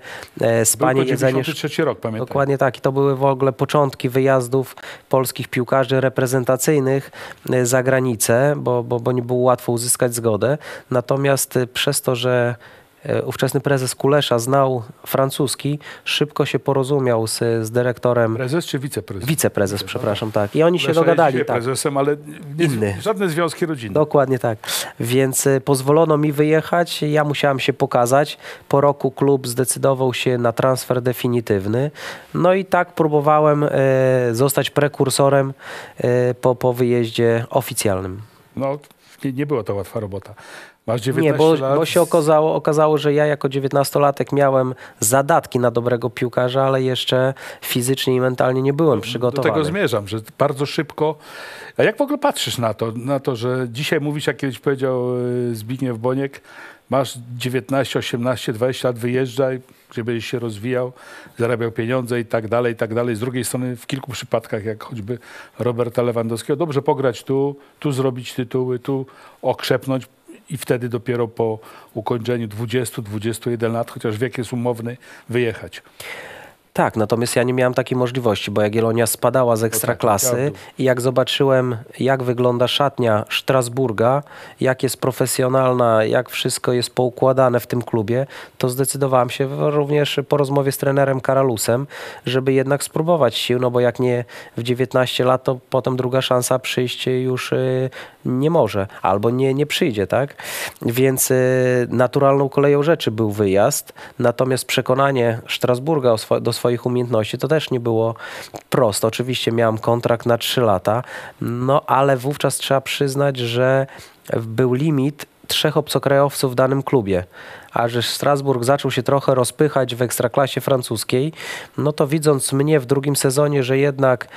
spanie, jedzenie. 93 rok, pamiętam. Dokładnie tak. I to były w ogóle początki wyjazdów polskich piłkarzy reprezentacyjnych za granicę, bo nie było łatwo uzyskać zgodę. Natomiast przez to, że ówczesny prezes Kulesza znał francuski, szybko się porozumiał z dyrektorem... Prezes czy wiceprezes? Wiceprezes, przepraszam, tak. I oni Kulesza się dogadali. Jest prezesem, ale żadne związki rodzinne. Dokładnie tak. Więc pozwolono mi wyjechać, ja musiałem się pokazać. Po roku klub zdecydował się na transfer definitywny. No i tak próbowałem zostać prekursorem po wyjeździe oficjalnym. No, nie była to łatwa robota. Masz 19 lat. Bo się okazało, że ja jako 19-latek miałem zadatki na dobrego piłkarza, ale jeszcze fizycznie i mentalnie nie byłem przygotowany. Do tego zmierzam, że bardzo szybko. A jak w ogóle patrzysz na to, że dzisiaj mówisz, jak kiedyś powiedział Zbigniew Boniek, masz 19, 18, 20 lat, wyjeżdżaj, gdzie będziesz się rozwijał, zarabiał pieniądze i tak dalej, i tak dalej. Z drugiej strony w kilku przypadkach, jak choćby Roberta Lewandowskiego, dobrze pograć tu zrobić tytuły, tu okrzepnąć, i wtedy dopiero po ukończeniu 20-21 lat, chociaż wiek jest umowny, wyjechać. Tak, natomiast ja nie miałem takiej możliwości, bo Jagiellonia spadała z ekstraklasy i jak zobaczyłem, jak wygląda szatnia Strasburga, jak jest profesjonalna, jak wszystko jest poukładane w tym klubie, to zdecydowałem się również po rozmowie z trenerem Karalusem, żeby jednak spróbować sił, no bo jak nie w 19 lat, to potem druga szansa przyjść już nie może, albo nie przyjdzie, tak? Więc naturalną koleją rzeczy był wyjazd, natomiast przekonanie Strasburga do swoich umiejętności to też nie było proste. Oczywiście miałem kontrakt na 3 lata, no ale wówczas trzeba przyznać, że był limit 3 obcokrajowców w danym klubie. A że Strasburg zaczął się trochę rozpychać w ekstraklasie francuskiej, no to widząc mnie w drugim sezonie, że jednak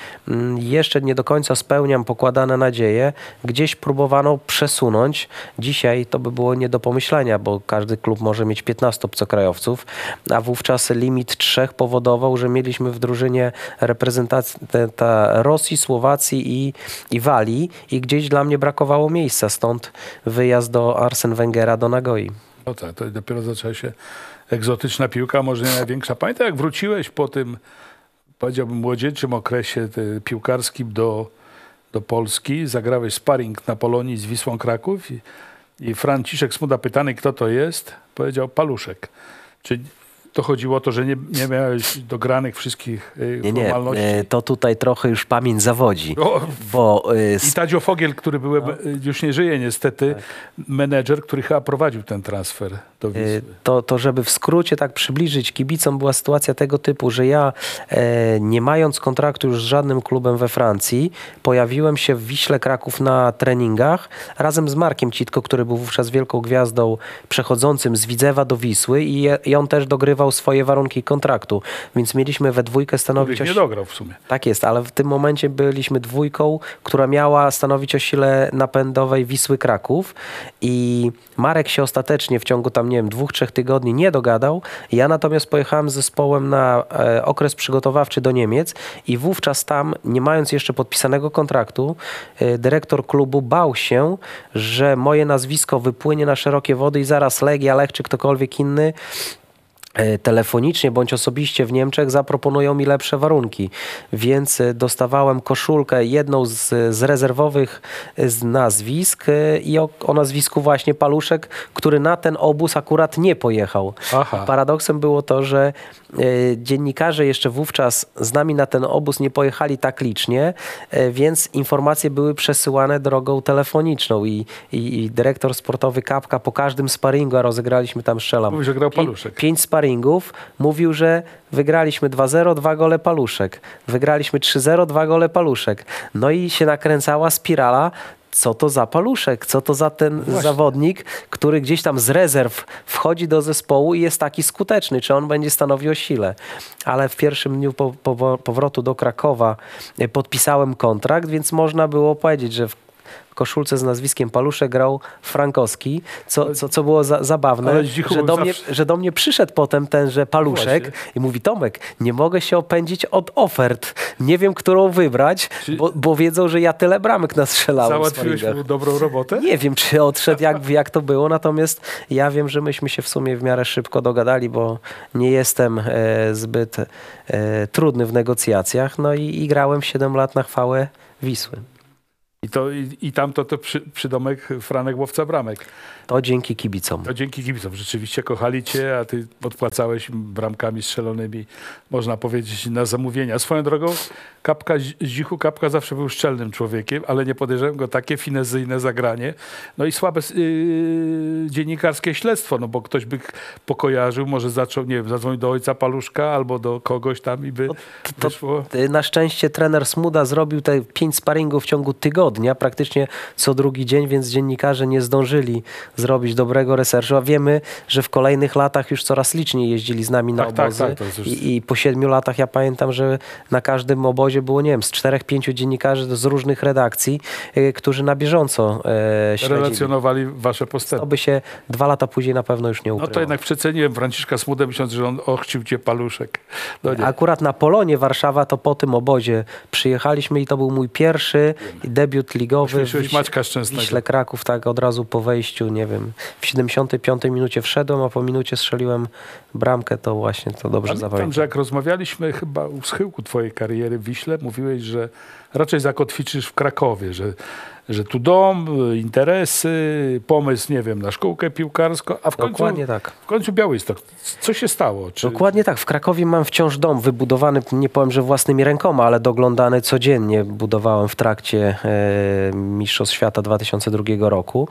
jeszcze nie do końca spełniam pokładane nadzieje, gdzieś próbowano przesunąć. Dzisiaj to by było nie do pomyślenia, bo każdy klub może mieć 15 obcokrajowców, a wówczas limit 3 powodował, że mieliśmy w drużynie reprezentanta Rosji, Słowacji i Walii i gdzieś dla mnie brakowało miejsca, stąd wyjazd do Arsene Wengera do Nagoi. No tak, to dopiero zaczęła się egzotyczna piłka, może nie największa. Pamiętam, jak wróciłeś po tym, powiedziałbym, młodzieńczym okresie piłkarskim do Polski. Zagrałeś sparring na Polonii z Wisłą Kraków i Franciszek Smuda, pytany, kto to jest, powiedział Paluszek. Czy to chodziło o to, że nie miałeś dogranych wszystkich formalności? Nie, to tutaj trochę już pamięć zawodzi. I Tadzio Fogiel, który już nie żyje niestety, tak. Menedżer, który chyba prowadził ten transfer do Wisły. To żeby w skrócie tak przybliżyć kibicom, była sytuacja tego typu, że ja nie mając kontraktu już z żadnym klubem we Francji, pojawiłem się w Wiśle Kraków na treningach razem z Markiem Citko, który był wówczas wielką gwiazdą przechodzącym z Widzewa do Wisły i on też dogrywał swoje warunki kontraktu, więc mieliśmy we dwójkę stanowić... Nie dograł w sumie. Tak jest, ale w tym momencie byliśmy dwójką, która miała stanowić o sile napędowej Wisły Kraków i Marek się ostatecznie w ciągu tam, nie wiem, 2–3 tygodni nie dogadał. Ja natomiast pojechałem z zespołem na okres przygotowawczy do Niemiec i wówczas tam, nie mając jeszcze podpisanego kontraktu, dyrektor klubu bał się, że moje nazwisko wypłynie na szerokie wody i zaraz Legia, Lech czy ktokolwiek inny telefonicznie bądź osobiście w Niemczech zaproponują mi lepsze warunki. Więc dostawałem koszulkę, jedną z rezerwowych nazwisk i o nazwisku właśnie Paluszek, który na ten obóz akurat nie pojechał. Aha. Paradoksem było to, że dziennikarze jeszcze wówczas z nami na ten obóz nie pojechali tak licznie, więc informacje były przesyłane drogą telefoniczną i dyrektor sportowy Kapka po każdym sparingu, a rozegraliśmy tam, strzelam, mówi, że grał Paluszek. 5 sparingów, mówił, że wygraliśmy 2-0, 2 gole Paluszek. Wygraliśmy 3-0, 2 gole Paluszek. No i się nakręcała spirala, co to za Paluszek, co to za ten zawodnik, który gdzieś tam z rezerw wchodzi do zespołu i jest taki skuteczny, czy on będzie stanowił o sile. Ale w pierwszym dniu powrotu do Krakowa podpisałem kontrakt, więc można było powiedzieć, że w koszulce z nazwiskiem Paluszek grał Frankowski, co było zabawne, że do mnie przyszedł potem tenże Paluszek i mówi: Tomek, nie mogę się opędzić od ofert, nie wiem, którą wybrać, bo wiedzą, że ja tyle bramek nastrzelałem. Załatwiłeś mu dobrą robotę? Nie wiem, czy odszedł, jak to było, natomiast ja wiem, że myśmy się w sumie w miarę szybko dogadali, bo nie jestem zbyt trudny w negocjacjach, no i grałem 7 lat na chwałę Wisły. I tam to przydomek Franek Łowca Bramek. To dzięki kibicom. To dzięki kibicom. Rzeczywiście kochali cię, a ty odpłacałeś bramkami strzelonymi, można powiedzieć, na zamówienia. Swoją drogą, Kapka zawsze był szczelnym człowiekiem, ale nie podejrzewam go takie finezyjne zagranie. No i słabe dziennikarskie śledztwo, no bo ktoś by pokojarzył, może zaczął, nie wiem, zadzwonił do ojca Paluszka albo do kogoś tam i by wyszło. Na szczęście trener Smuda zrobił te 5 sparingów w ciągu tygodnia, praktycznie co drugi dzień, więc dziennikarze nie zdążyli zrobić dobrego researchu, a wiemy, że w kolejnych latach już coraz liczniej jeździli z nami na obozy. Tak, i po 7 latach ja pamiętam, że na każdym obozie było, nie wiem, z 4–5 dziennikarzy z różnych redakcji, którzy na bieżąco relacjonowali wasze postępy. To by się 2 lata później na pewno już nie ukryło. No to jednak przeceniłem Franciszka Smudę, myśląc, że on ochcił cię Paluszek. No nie. Akurat na Polonie Warszawa to po tym obozie przyjechaliśmy i to był mój pierwszy debiut ligowy w Wiśle Kraków, tak od razu po wejściu, nie wiem, w 75. minucie wszedłem, a po minucie strzeliłem bramkę, to właśnie to dobrze zapamiętam. Tam, że jak rozmawialiśmy chyba u schyłku twojej kariery w Wiśle, mówiłeś, że raczej zakotwiczysz w Krakowie, że tu dom, interesy, pomysł, nie wiem, na szkółkę piłkarską, a w końcu Białystok. Co się stało? Dokładnie tak. W Krakowie mam wciąż dom wybudowany, nie powiem, że własnymi rękoma, ale doglądany codziennie. Budowałem w trakcie Mistrzostw Świata 2002 roku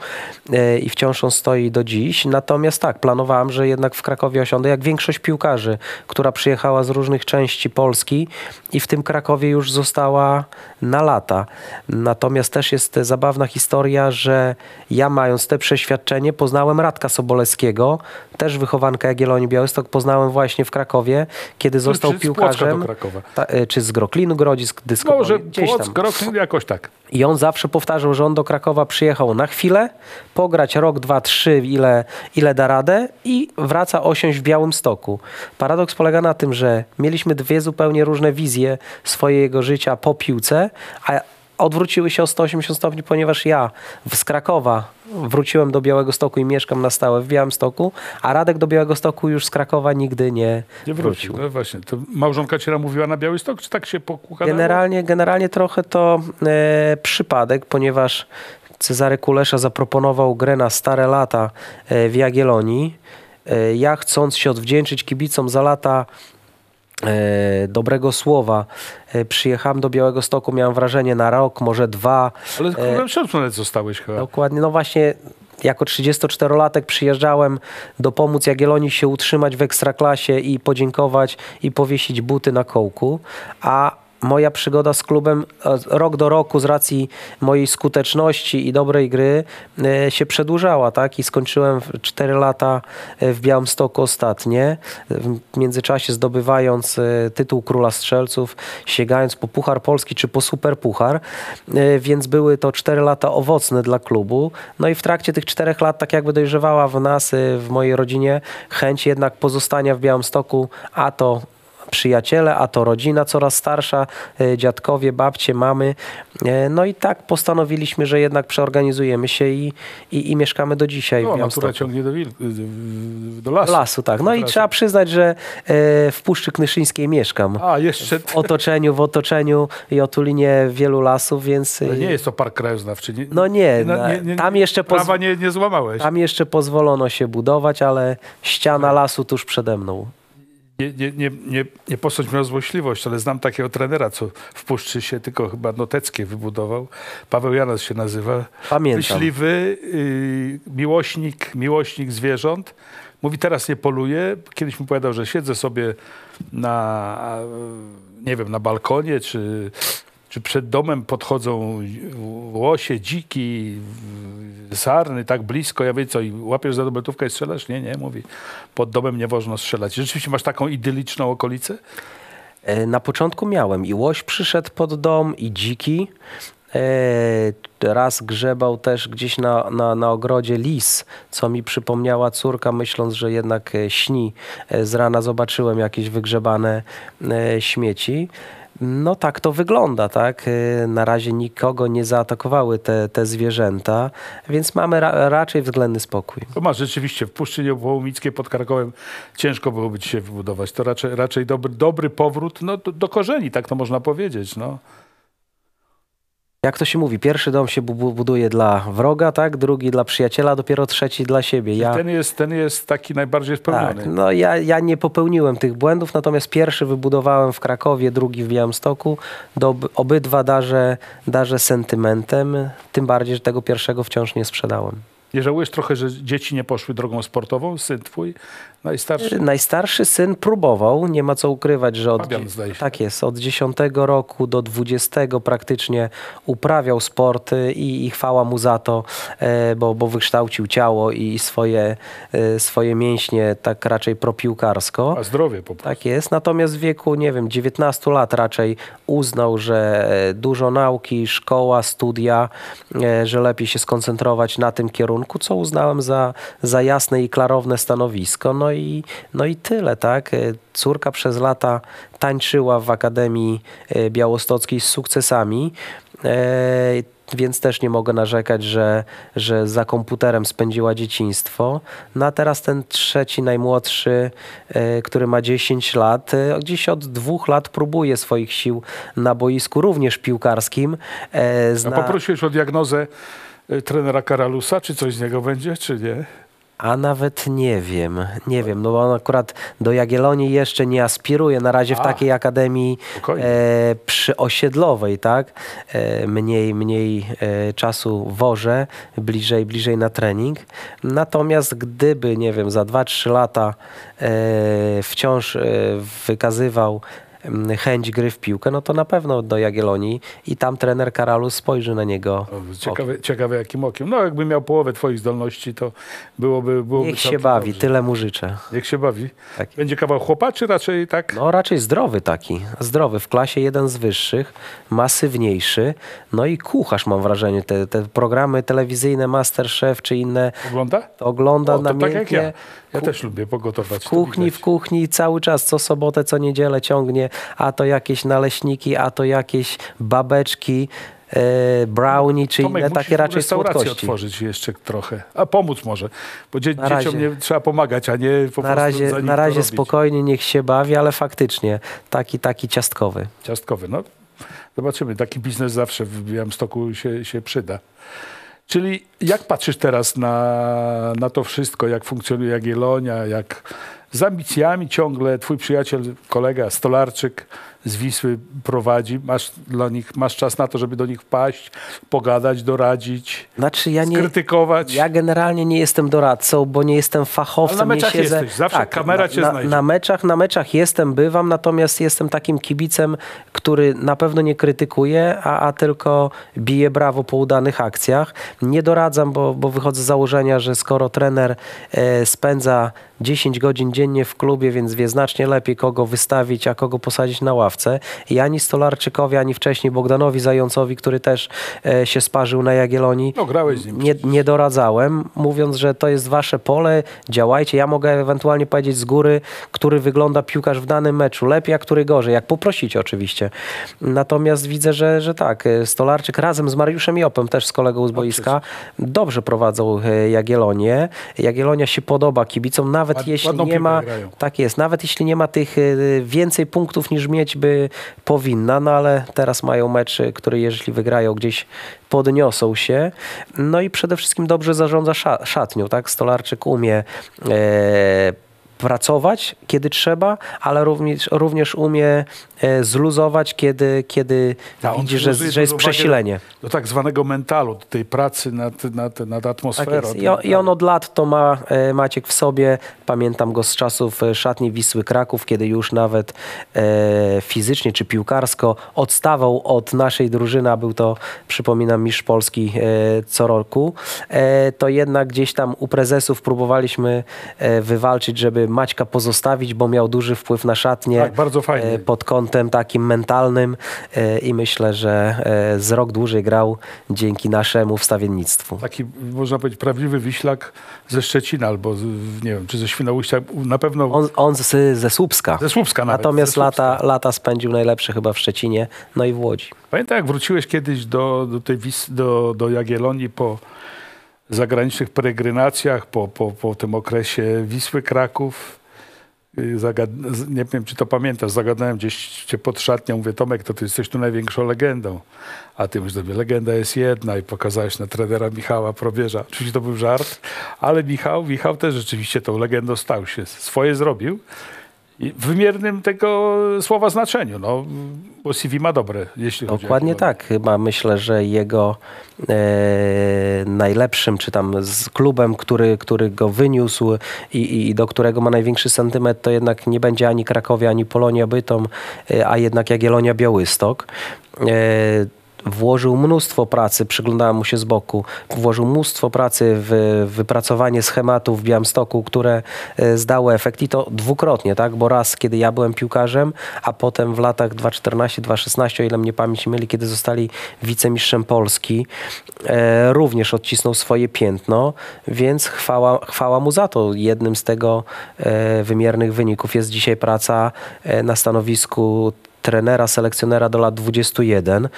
i wciąż on stoi do dziś. Natomiast tak, planowałem, że jednak w Krakowie osiądę, jak większość piłkarzy, która przyjechała z różnych części Polski i w tym Krakowie już została na lata. Natomiast też jest zabawna historia, że ja mając te przeświadczenie poznałem Radka Sobolewskiego, też wychowanka Jagiellonii Białystok, poznałem właśnie w Krakowie, kiedy został piłkarzem. Czy z Groklinu, Grodzisk, Dyskonoli, gdzieś tam. Groklin, jakoś tak. I on zawsze powtarzał, że on do Krakowa przyjechał na chwilę, pograć rok, dwa, trzy, ile da radę i wraca osiąść w Białymstoku. Paradoks polega na tym, że mieliśmy dwie zupełnie różne wizje swojego życia po piłce, a odwróciły się o 180 stopni, ponieważ ja z Krakowa wróciłem do Białegostoku i mieszkam na stałe w Białymstoku, a Radek do Białegostoku już z Krakowa nigdy nie wrócił. No właśnie, to małżonka cię namówiła na Białystok, czy tak się pokłócała? Generalnie trochę to przypadek, ponieważ Cezary Kulesza zaproponował grę na stare lata w Jagiellonii. Ja, chcąc się odwdzięczyć kibicom za lata dobrego słowa, przyjechałem do Białegostoku, miałem wrażenie na rok, może dwa. Ale z królem sierpnia nawet zostałeś chyba. Dokładnie, no właśnie jako 34-latek przyjeżdżałem pomóc Jagiellonii się utrzymać w Ekstraklasie i podziękować i powiesić buty na kołku, a moja przygoda z klubem rok do roku z racji mojej skuteczności i dobrej gry się przedłużała, tak? I skończyłem 4 lata w Białymstoku ostatnie. W międzyczasie zdobywając tytuł Króla Strzelców, sięgając po Puchar Polski czy po Superpuchar, więc były to 4 lata owocne dla klubu. No i w trakcie tych 4 lat tak jakby dojrzewała w nas, w mojej rodzinie chęć jednak pozostania w Białymstoku, a to przyjaciele, a to rodzina coraz starsza, dziadkowie, babcie, mamy. No i tak postanowiliśmy, że jednak przeorganizujemy się i mieszkamy do dzisiaj. No, natura ciągnie do lasu. Lasu, tak. No i trzeba przyznać, że w Puszczy Knyszyńskiej mieszkam. A, jeszcze. W otoczeniu i otulinie wielu lasów, więc... Ale nie jest to park krajoznawczy. Nie, no nie, tam jeszcze... Prawa nie złamałeś. Tam jeszcze pozwolono się budować, ale ściana lasu tuż przede mną. Nie posądź mnie o złośliwość, ale znam takiego trenera, co w Puszczy się tylko chyba Noteckie wybudował. Paweł Janas się nazywa. Pamiętam. Myśliwy, miłośnik zwierząt. Mówi, teraz nie poluje. Kiedyś mi powiedział, że siedzę sobie na, nie wiem, na balkonie, czy przed domem podchodzą łosie, dziki, sarny, tak blisko, ja wiem co, i łapiesz za dobeltówkę i strzelasz? Nie, mówi, pod domem nie wolno strzelać. Rzeczywiście masz taką idyliczną okolicę? Na początku miałem i łoś przyszedł pod dom, i dziki. Raz grzebał też gdzieś na ogrodzie lis, co mi przypomniała córka, myśląc, że jednak śni. Z rana zobaczyłem jakieś wygrzebane śmieci. No tak to wygląda, tak? Na razie nikogo nie zaatakowały te zwierzęta, więc mamy raczej względny spokój. To masz rzeczywiście, w Puszczy Niepołomickiej pod Krakowem ciężko byłoby ci się wybudować. To raczej dobry powrót no, do korzeni, tak to można powiedzieć. No. Jak to się mówi, pierwszy dom się buduje dla wroga, tak? Drugi dla przyjaciela, dopiero trzeci dla siebie. Ja... Ten jest taki najbardziej spełniony. Tak, no ja nie popełniłem tych błędów, natomiast pierwszy wybudowałem w Krakowie, drugi w Białymstoku. Obydwa darzę sentymentem, tym bardziej, że tego pierwszego wciąż nie sprzedałem. Nie żałujesz trochę, że dzieci nie poszły drogą sportową? Syn twój najstarszy? Najstarszy syn próbował, nie ma co ukrywać, że od 10 roku do 20 praktycznie uprawiał sport i chwała mu za to, bo wykształcił ciało i swoje mięśnie tak raczej propiłkarsko. A zdrowie po prostu. Tak jest, natomiast w wieku, nie wiem, 19 lat raczej uznał, że dużo nauki, szkoła, studia, że lepiej się skoncentrować na tym kierunku, co uznałem za jasne i klarowne stanowisko. No i tyle, tak? Córka przez lata tańczyła w Akademii Białostockiej z sukcesami, więc też nie mogę narzekać, że za komputerem spędziła dzieciństwo. No a teraz ten trzeci, najmłodszy, który ma 10 lat, gdzieś od 2 lat próbuje swoich sił na boisku, również piłkarskim. A poprosiłeś o diagnozę trenera Karalusa, czy coś z niego będzie, czy nie? A nawet nie wiem, no bo on akurat do Jagiellonii jeszcze nie aspiruje, na razie w takiej akademii przyosiedlowej, tak? Mniej czasu wożę, bliżej na trening. Natomiast gdyby, nie wiem, za 2-3 lata wciąż wykazywał chęć gry w piłkę, no to na pewno do Jagiellonii i tam trener Karalus spojrzy na niego. Ciekawe jakim okiem. No jakby miał połowę twoich zdolności, to byłoby niech się bawi, dobrze. Tyle mu życzę. Niech się bawi. Tak. Będzie kawał chłopa, czy raczej tak? No raczej zdrowy taki. Zdrowy, w klasie jeden z wyższych, masywniejszy. No i kucharz, mam wrażenie. Te programy telewizyjne, MasterChef czy inne. Ogląda? Ogląda na mnie. Tak jak ja. Ja też lubię pogotować. W kuchni cały czas, co sobotę, co niedzielę ciągnie, a to jakieś naleśniki, a to jakieś babeczki, brownie czy Tomek, inne takie raczej słodkości. Restaurację otworzyć jeszcze trochę, a pomóc może, bo dzieciom nie trzeba pomagać, a nie po prostu na razie spokojnie, niech się bawi, ale faktycznie taki ciastkowy. Ciastkowy, no zobaczymy, taki biznes zawsze w Białymstoku się przyda. Czyli jak patrzysz teraz na to wszystko, jak funkcjonuje Jagiellonia, jak z ambicjami ciągle twój przyjaciel, kolega Stolarczyk z Wisły prowadzi, masz czas na to, żeby do nich wpaść, pogadać, doradzić, skrytykować? Ja generalnie nie jestem doradcą, bo nie jestem fachowcem. Ale na meczach jesteś, zawsze tak, kamera cię znajdzie. Na meczach jestem, bywam, natomiast jestem takim kibicem, który na pewno nie krytykuje, a tylko bije brawo po udanych akcjach. Nie doradzam, bo wychodzę z założenia, że skoro trener spędza 10 godzin dziennie w klubie, więc wie znacznie lepiej, kogo wystawić, a kogo posadzić na ławce. I ani Stolarczykowi, ani wcześniej Bogdanowi Zającowi, który też się sparzył na Jagiellonii, no, grałeś z nim, nie doradzałem, mówiąc, że to jest wasze pole, działajcie. Ja mogę ewentualnie powiedzieć z góry, który wygląda piłkarz w danym meczu lepiej, a który gorzej, jak poprosicie oczywiście. Natomiast widzę, że tak, Stolarczyk razem z Mariuszem Jopem, też z kolegą z boiska, dobrze prowadzą Jagiellonię. Jagiellonia się podoba kibicom, nawet jeśli nie ma, tak jest, nawet jeśli nie ma tych więcej punktów niż mieć by powinna, no ale teraz mają mecz, który jeżeli wygrają gdzieś podniosą się. No i przede wszystkim dobrze zarządza szatnią, tak? Stolarczyk umie pracować, kiedy trzeba, ale również umie zluzować, kiedy widzi, że jest przesilenie. Do tak zwanego mentalu, do tej pracy nad atmosferą. Tak I on od lat to ma Maciek w sobie. Pamiętam go z czasów szatni Wisły Kraków, kiedy już nawet fizycznie czy piłkarsko odstawał od naszej drużyny, a był to, przypominam, mistrz Polski co roku. To jednak gdzieś tam u prezesów próbowaliśmy wywalczyć, żeby Maćka pozostawić, bo miał duży wpływ na szatnię. Tak, bardzo fajnie. Pod kątem takim mentalnym i myślę, że z rok dłużej grał dzięki naszemu wstawiennictwu. Taki, można powiedzieć, prawdziwy Wiślak ze Szczecina albo, nie wiem, czy ze Świnoujścia, na pewno... On ze Słupska. Ze Słupska nawet. Natomiast lata spędził najlepsze chyba w Szczecinie, no i w Łodzi. Pamiętam, jak wróciłeś kiedyś do Jagiellonii po zagranicznych peregrinacjach, po tym okresie Wisły Kraków. Nie wiem, czy to pamiętasz, zagadałem gdzieś cię pod szatnią, mówię: Tomek, to ty jesteś tu największą legendą. A ty mówisz do mnie: legenda jest jedna, i pokazałeś na trenera Michała Probierza. Oczywiście to był żart, ale Michał też rzeczywiście tą legendą stał się, swoje zrobił. W wymiernym tego słowa znaczeniu, no, bo CV ma dobre, jeśli chodzi. Dokładnie tak. Chyba myślę, że jego najlepszym, czy tam z klubem, który go wyniósł i do którego ma największy sentyment, to jednak nie będzie ani Krakowie, ani Polonia Bytom, a jednak Jagiellonia Białystok. Włożył mnóstwo pracy, przyglądałem mu się z boku, włożył mnóstwo pracy w wypracowanie schematów w Białymstoku, które zdały efekt i to dwukrotnie, tak? Bo raz, kiedy ja byłem piłkarzem, a potem w latach 2014-2016, o ile mnie pamięć myli, kiedy zostali wicemistrzem Polski, również odcisnął swoje piętno, więc chwała mu za to. Jednym z tego wymiernych wyników jest dzisiaj praca na stanowisku trenera, selekcjonera do lat 21.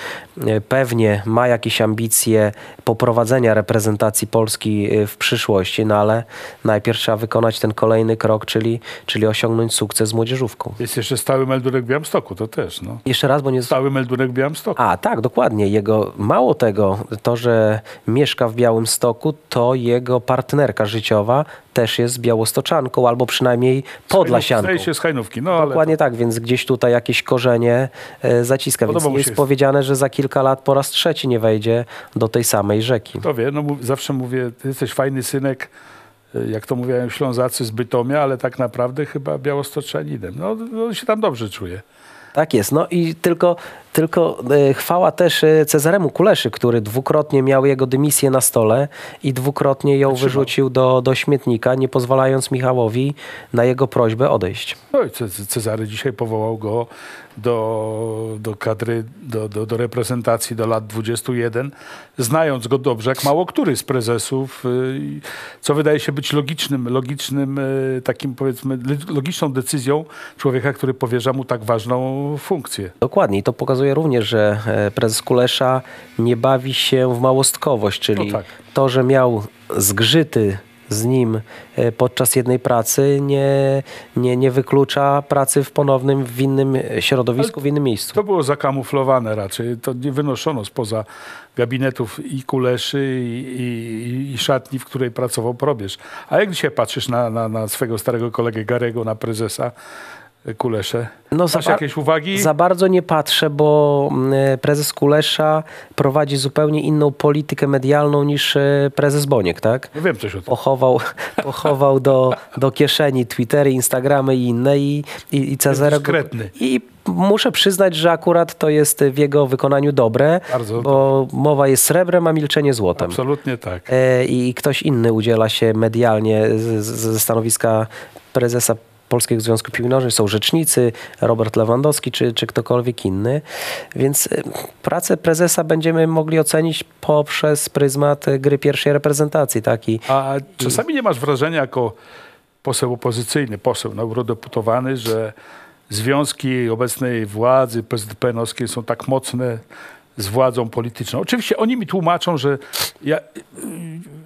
Pewnie ma jakieś ambicje poprowadzenia reprezentacji Polski w przyszłości, no ale najpierw trzeba wykonać ten kolejny krok, czyli osiągnąć sukces z młodzieżówką. Jest jeszcze stały meldunek w Białymstoku, to też, no. Jeszcze raz, bo nie... Stały meldunek w Białymstoku. A, tak, dokładnie. Jego, mało tego, to, że mieszka w Białymstoku, to jego partnerka życiowa też jest białostoczanką, albo przynajmniej podlasianką. Zdaje się z Hajnówki. No, dokładnie ale to... tak, więc gdzieś tutaj jakieś korzenie zaciska. Podoba, więc jest powiedziane, że za kilka lat po raz trzeci nie wejdzie do tej samej rzeki. To wie, no, zawsze mówię, ty jesteś fajny synek, jak to mówią Ślązacy z Bytomia, ale tak naprawdę chyba białostoczeninem. No, on się tam dobrze czuje. Tak jest. No i tylko chwała też Cezaremu Kuleszy, który dwukrotnie miał jego dymisję na stole i dwukrotnie ją wyrzucił do śmietnika, nie pozwalając Michałowi na jego prośbę odejść. No i Cezary dzisiaj powołał go do kadry, do reprezentacji do lat 21, znając go dobrze, jak mało który z prezesów, co wydaje się być logicznym takim, powiedzmy, logiczną decyzją człowieka, który powierza mu tak ważną funkcję. Dokładnie. I to pokazuje również, że prezes Kulesza nie bawi się w małostkowość, czyli no tak. To, że miał zgrzyty z nim podczas jednej pracy nie wyklucza pracy w ponownym, w innym środowisku, w innym miejscu. To było zakamuflowane raczej. To nie wynoszono spoza gabinetów i Kuleszy i szatni, w której pracował Probierz. A jak dzisiaj patrzysz na swego starego kolegę Garego, na prezesa Kuleszę? No masz jakieś uwagi? Za bardzo nie patrzę, bo prezes Kulesza prowadzi zupełnie inną politykę medialną niż prezes Boniek, tak? No wiem coś o tym. Pochował do kieszeni Twittery, Instagramy i inne i Cezarego. Dyskretny. I muszę przyznać, że akurat to jest w jego wykonaniu dobre, bardzo bo tak. Mowa jest srebrem, a milczenie złotem. Absolutnie tak. I ktoś inny udziela się medialnie ze stanowiska prezesa Polskiego Związku Piłki Nożnej, są rzecznicy, Robert Lewandowski czy ktokolwiek inny. Więc pracę prezesa będziemy mogli ocenić poprzez pryzmat gry pierwszej reprezentacji. Tak? A czasami nie masz wrażenia jako poseł opozycyjny, poseł eurodeputowany, że związki obecnej władzy PZPN-owskiej są tak mocne z władzą polityczną. Oczywiście oni mi tłumaczą, że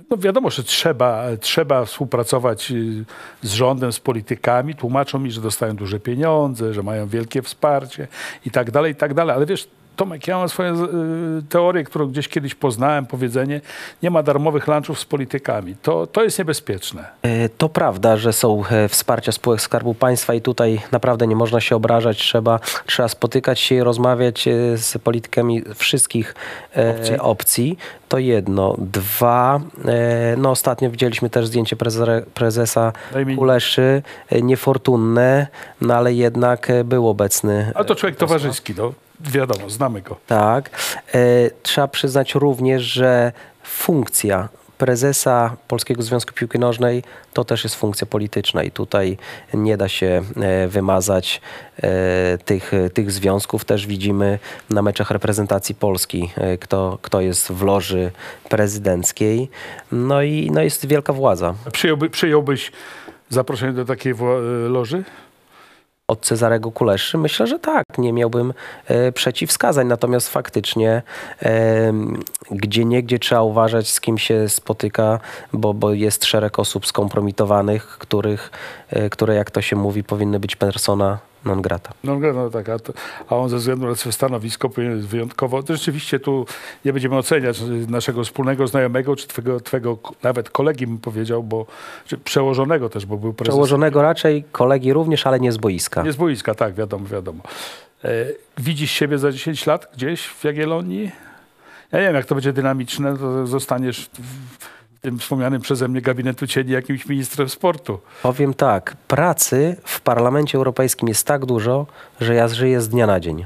no wiadomo, że trzeba współpracować z rządem, z politykami. Tłumaczą mi, że dostają duże pieniądze, że mają wielkie wsparcie i tak dalej, ale wiesz, Tomek, ja mam swoją teorię, którą gdzieś kiedyś poznałem, powiedzenie, nie ma darmowych lunchów z politykami. To jest niebezpieczne. To prawda, że są wsparcia spółek Skarbu Państwa i tutaj naprawdę nie można się obrażać. Trzeba spotykać się i rozmawiać z politykami wszystkich opcji. To jedno. Dwa, no ostatnio widzieliśmy też zdjęcie prezesa Kuleszy, niefortunne, no ale jednak był obecny. A to człowiek towarzyski, no. Wiadomo, znamy go. Tak. Trzeba przyznać również, że funkcja prezesa Polskiego Związku Piłki Nożnej to też jest funkcja polityczna i tutaj nie da się wymazać tych związków. Też widzimy na meczach reprezentacji Polski, kto jest w loży prezydenckiej. No i no jest wielka władza. Przyjąłbyś zaproszenie do takiej loży? Od Cezarego Kuleszy? Myślę, że tak. Nie miałbym przeciwwskazań. Natomiast faktycznie gdzieniegdzie trzeba uważać, z kim się spotyka, bo jest szereg osób skompromitowanych, które, jak to się mówi, powinny być persona non grata. Non grata, no tak. A on ze względu na swoje stanowisko powinien wyjątkowo... To rzeczywiście tu nie będziemy oceniać naszego wspólnego znajomego, czy twego nawet kolegi, bym powiedział, czy przełożonego też, bo był prezesem. Przełożonego raczej, kolegi również, ale nie z boiska. Nie z boiska, tak, wiadomo, wiadomo. Widzisz siebie za 10 lat gdzieś w Jagiellonii? Ja nie wiem, jak to będzie dynamiczne, to zostaniesz... w tym wspomnianym przeze mnie gabinetu cieni jakimś ministrem sportu. Powiem tak, pracy w Parlamencie Europejskim jest tak dużo, że ja żyję z dnia na dzień.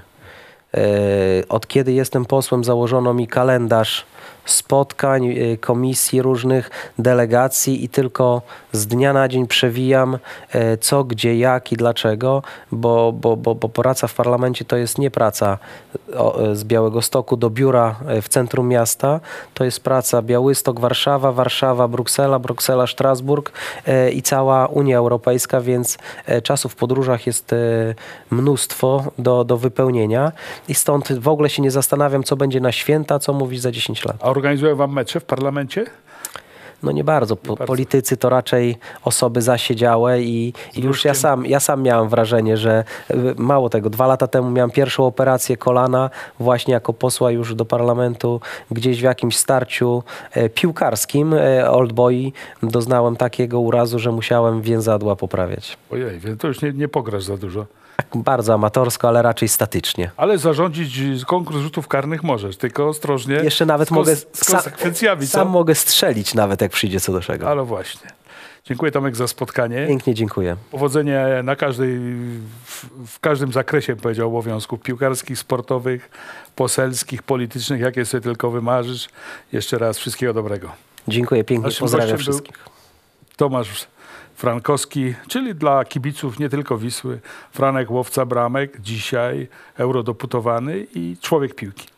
Od kiedy jestem posłem, założono mi kalendarz spotkań, komisji różnych, delegacji i tylko z dnia na dzień przewijam co, gdzie, jak i dlaczego, bo praca w parlamencie to jest nie praca z Białegostoku do biura w centrum miasta, to jest praca Białystok, Warszawa, Warszawa, Bruksela, Bruksela, Strasburg i cała Unia Europejska, więc czasu w podróżach jest mnóstwo do wypełnienia i stąd w ogóle się nie zastanawiam, co będzie na święta, co mówić za 10 lat. A organizują wam mecze w parlamencie? No nie bardzo. Politycy to raczej osoby zasiedziałe i już ja sam miałem wrażenie, że mało tego, 2 lata temu miałem pierwszą operację kolana właśnie jako posła już do parlamentu, gdzieś w jakimś starciu piłkarskim oldboi doznałem takiego urazu, że musiałem więzadła poprawiać. Ojej, więc to już nie pograsz za dużo. Tak, bardzo amatorsko, ale raczej statycznie. Ale zarządzić konkurs rzutów karnych możesz, tylko ostrożnie. Jeszcze nawet mogę z konsekwencjami. Sam mogę strzelić nawet, jak przyjdzie co do czego. Ale właśnie. Dziękuję, Tomek, za spotkanie. Pięknie dziękuję. Powodzenia na w każdym zakresie, powiedział, obowiązków piłkarskich, sportowych, poselskich, politycznych, jakie sobie tylko wymarzysz. Jeszcze raz wszystkiego dobrego. Dziękuję pięknie, pozdrawiam wszystkich. Tomasz Frankowski, czyli dla kibiców nie tylko Wisły, Franek Łowca Bramek, dzisiaj eurodeputowany i człowiek piłki.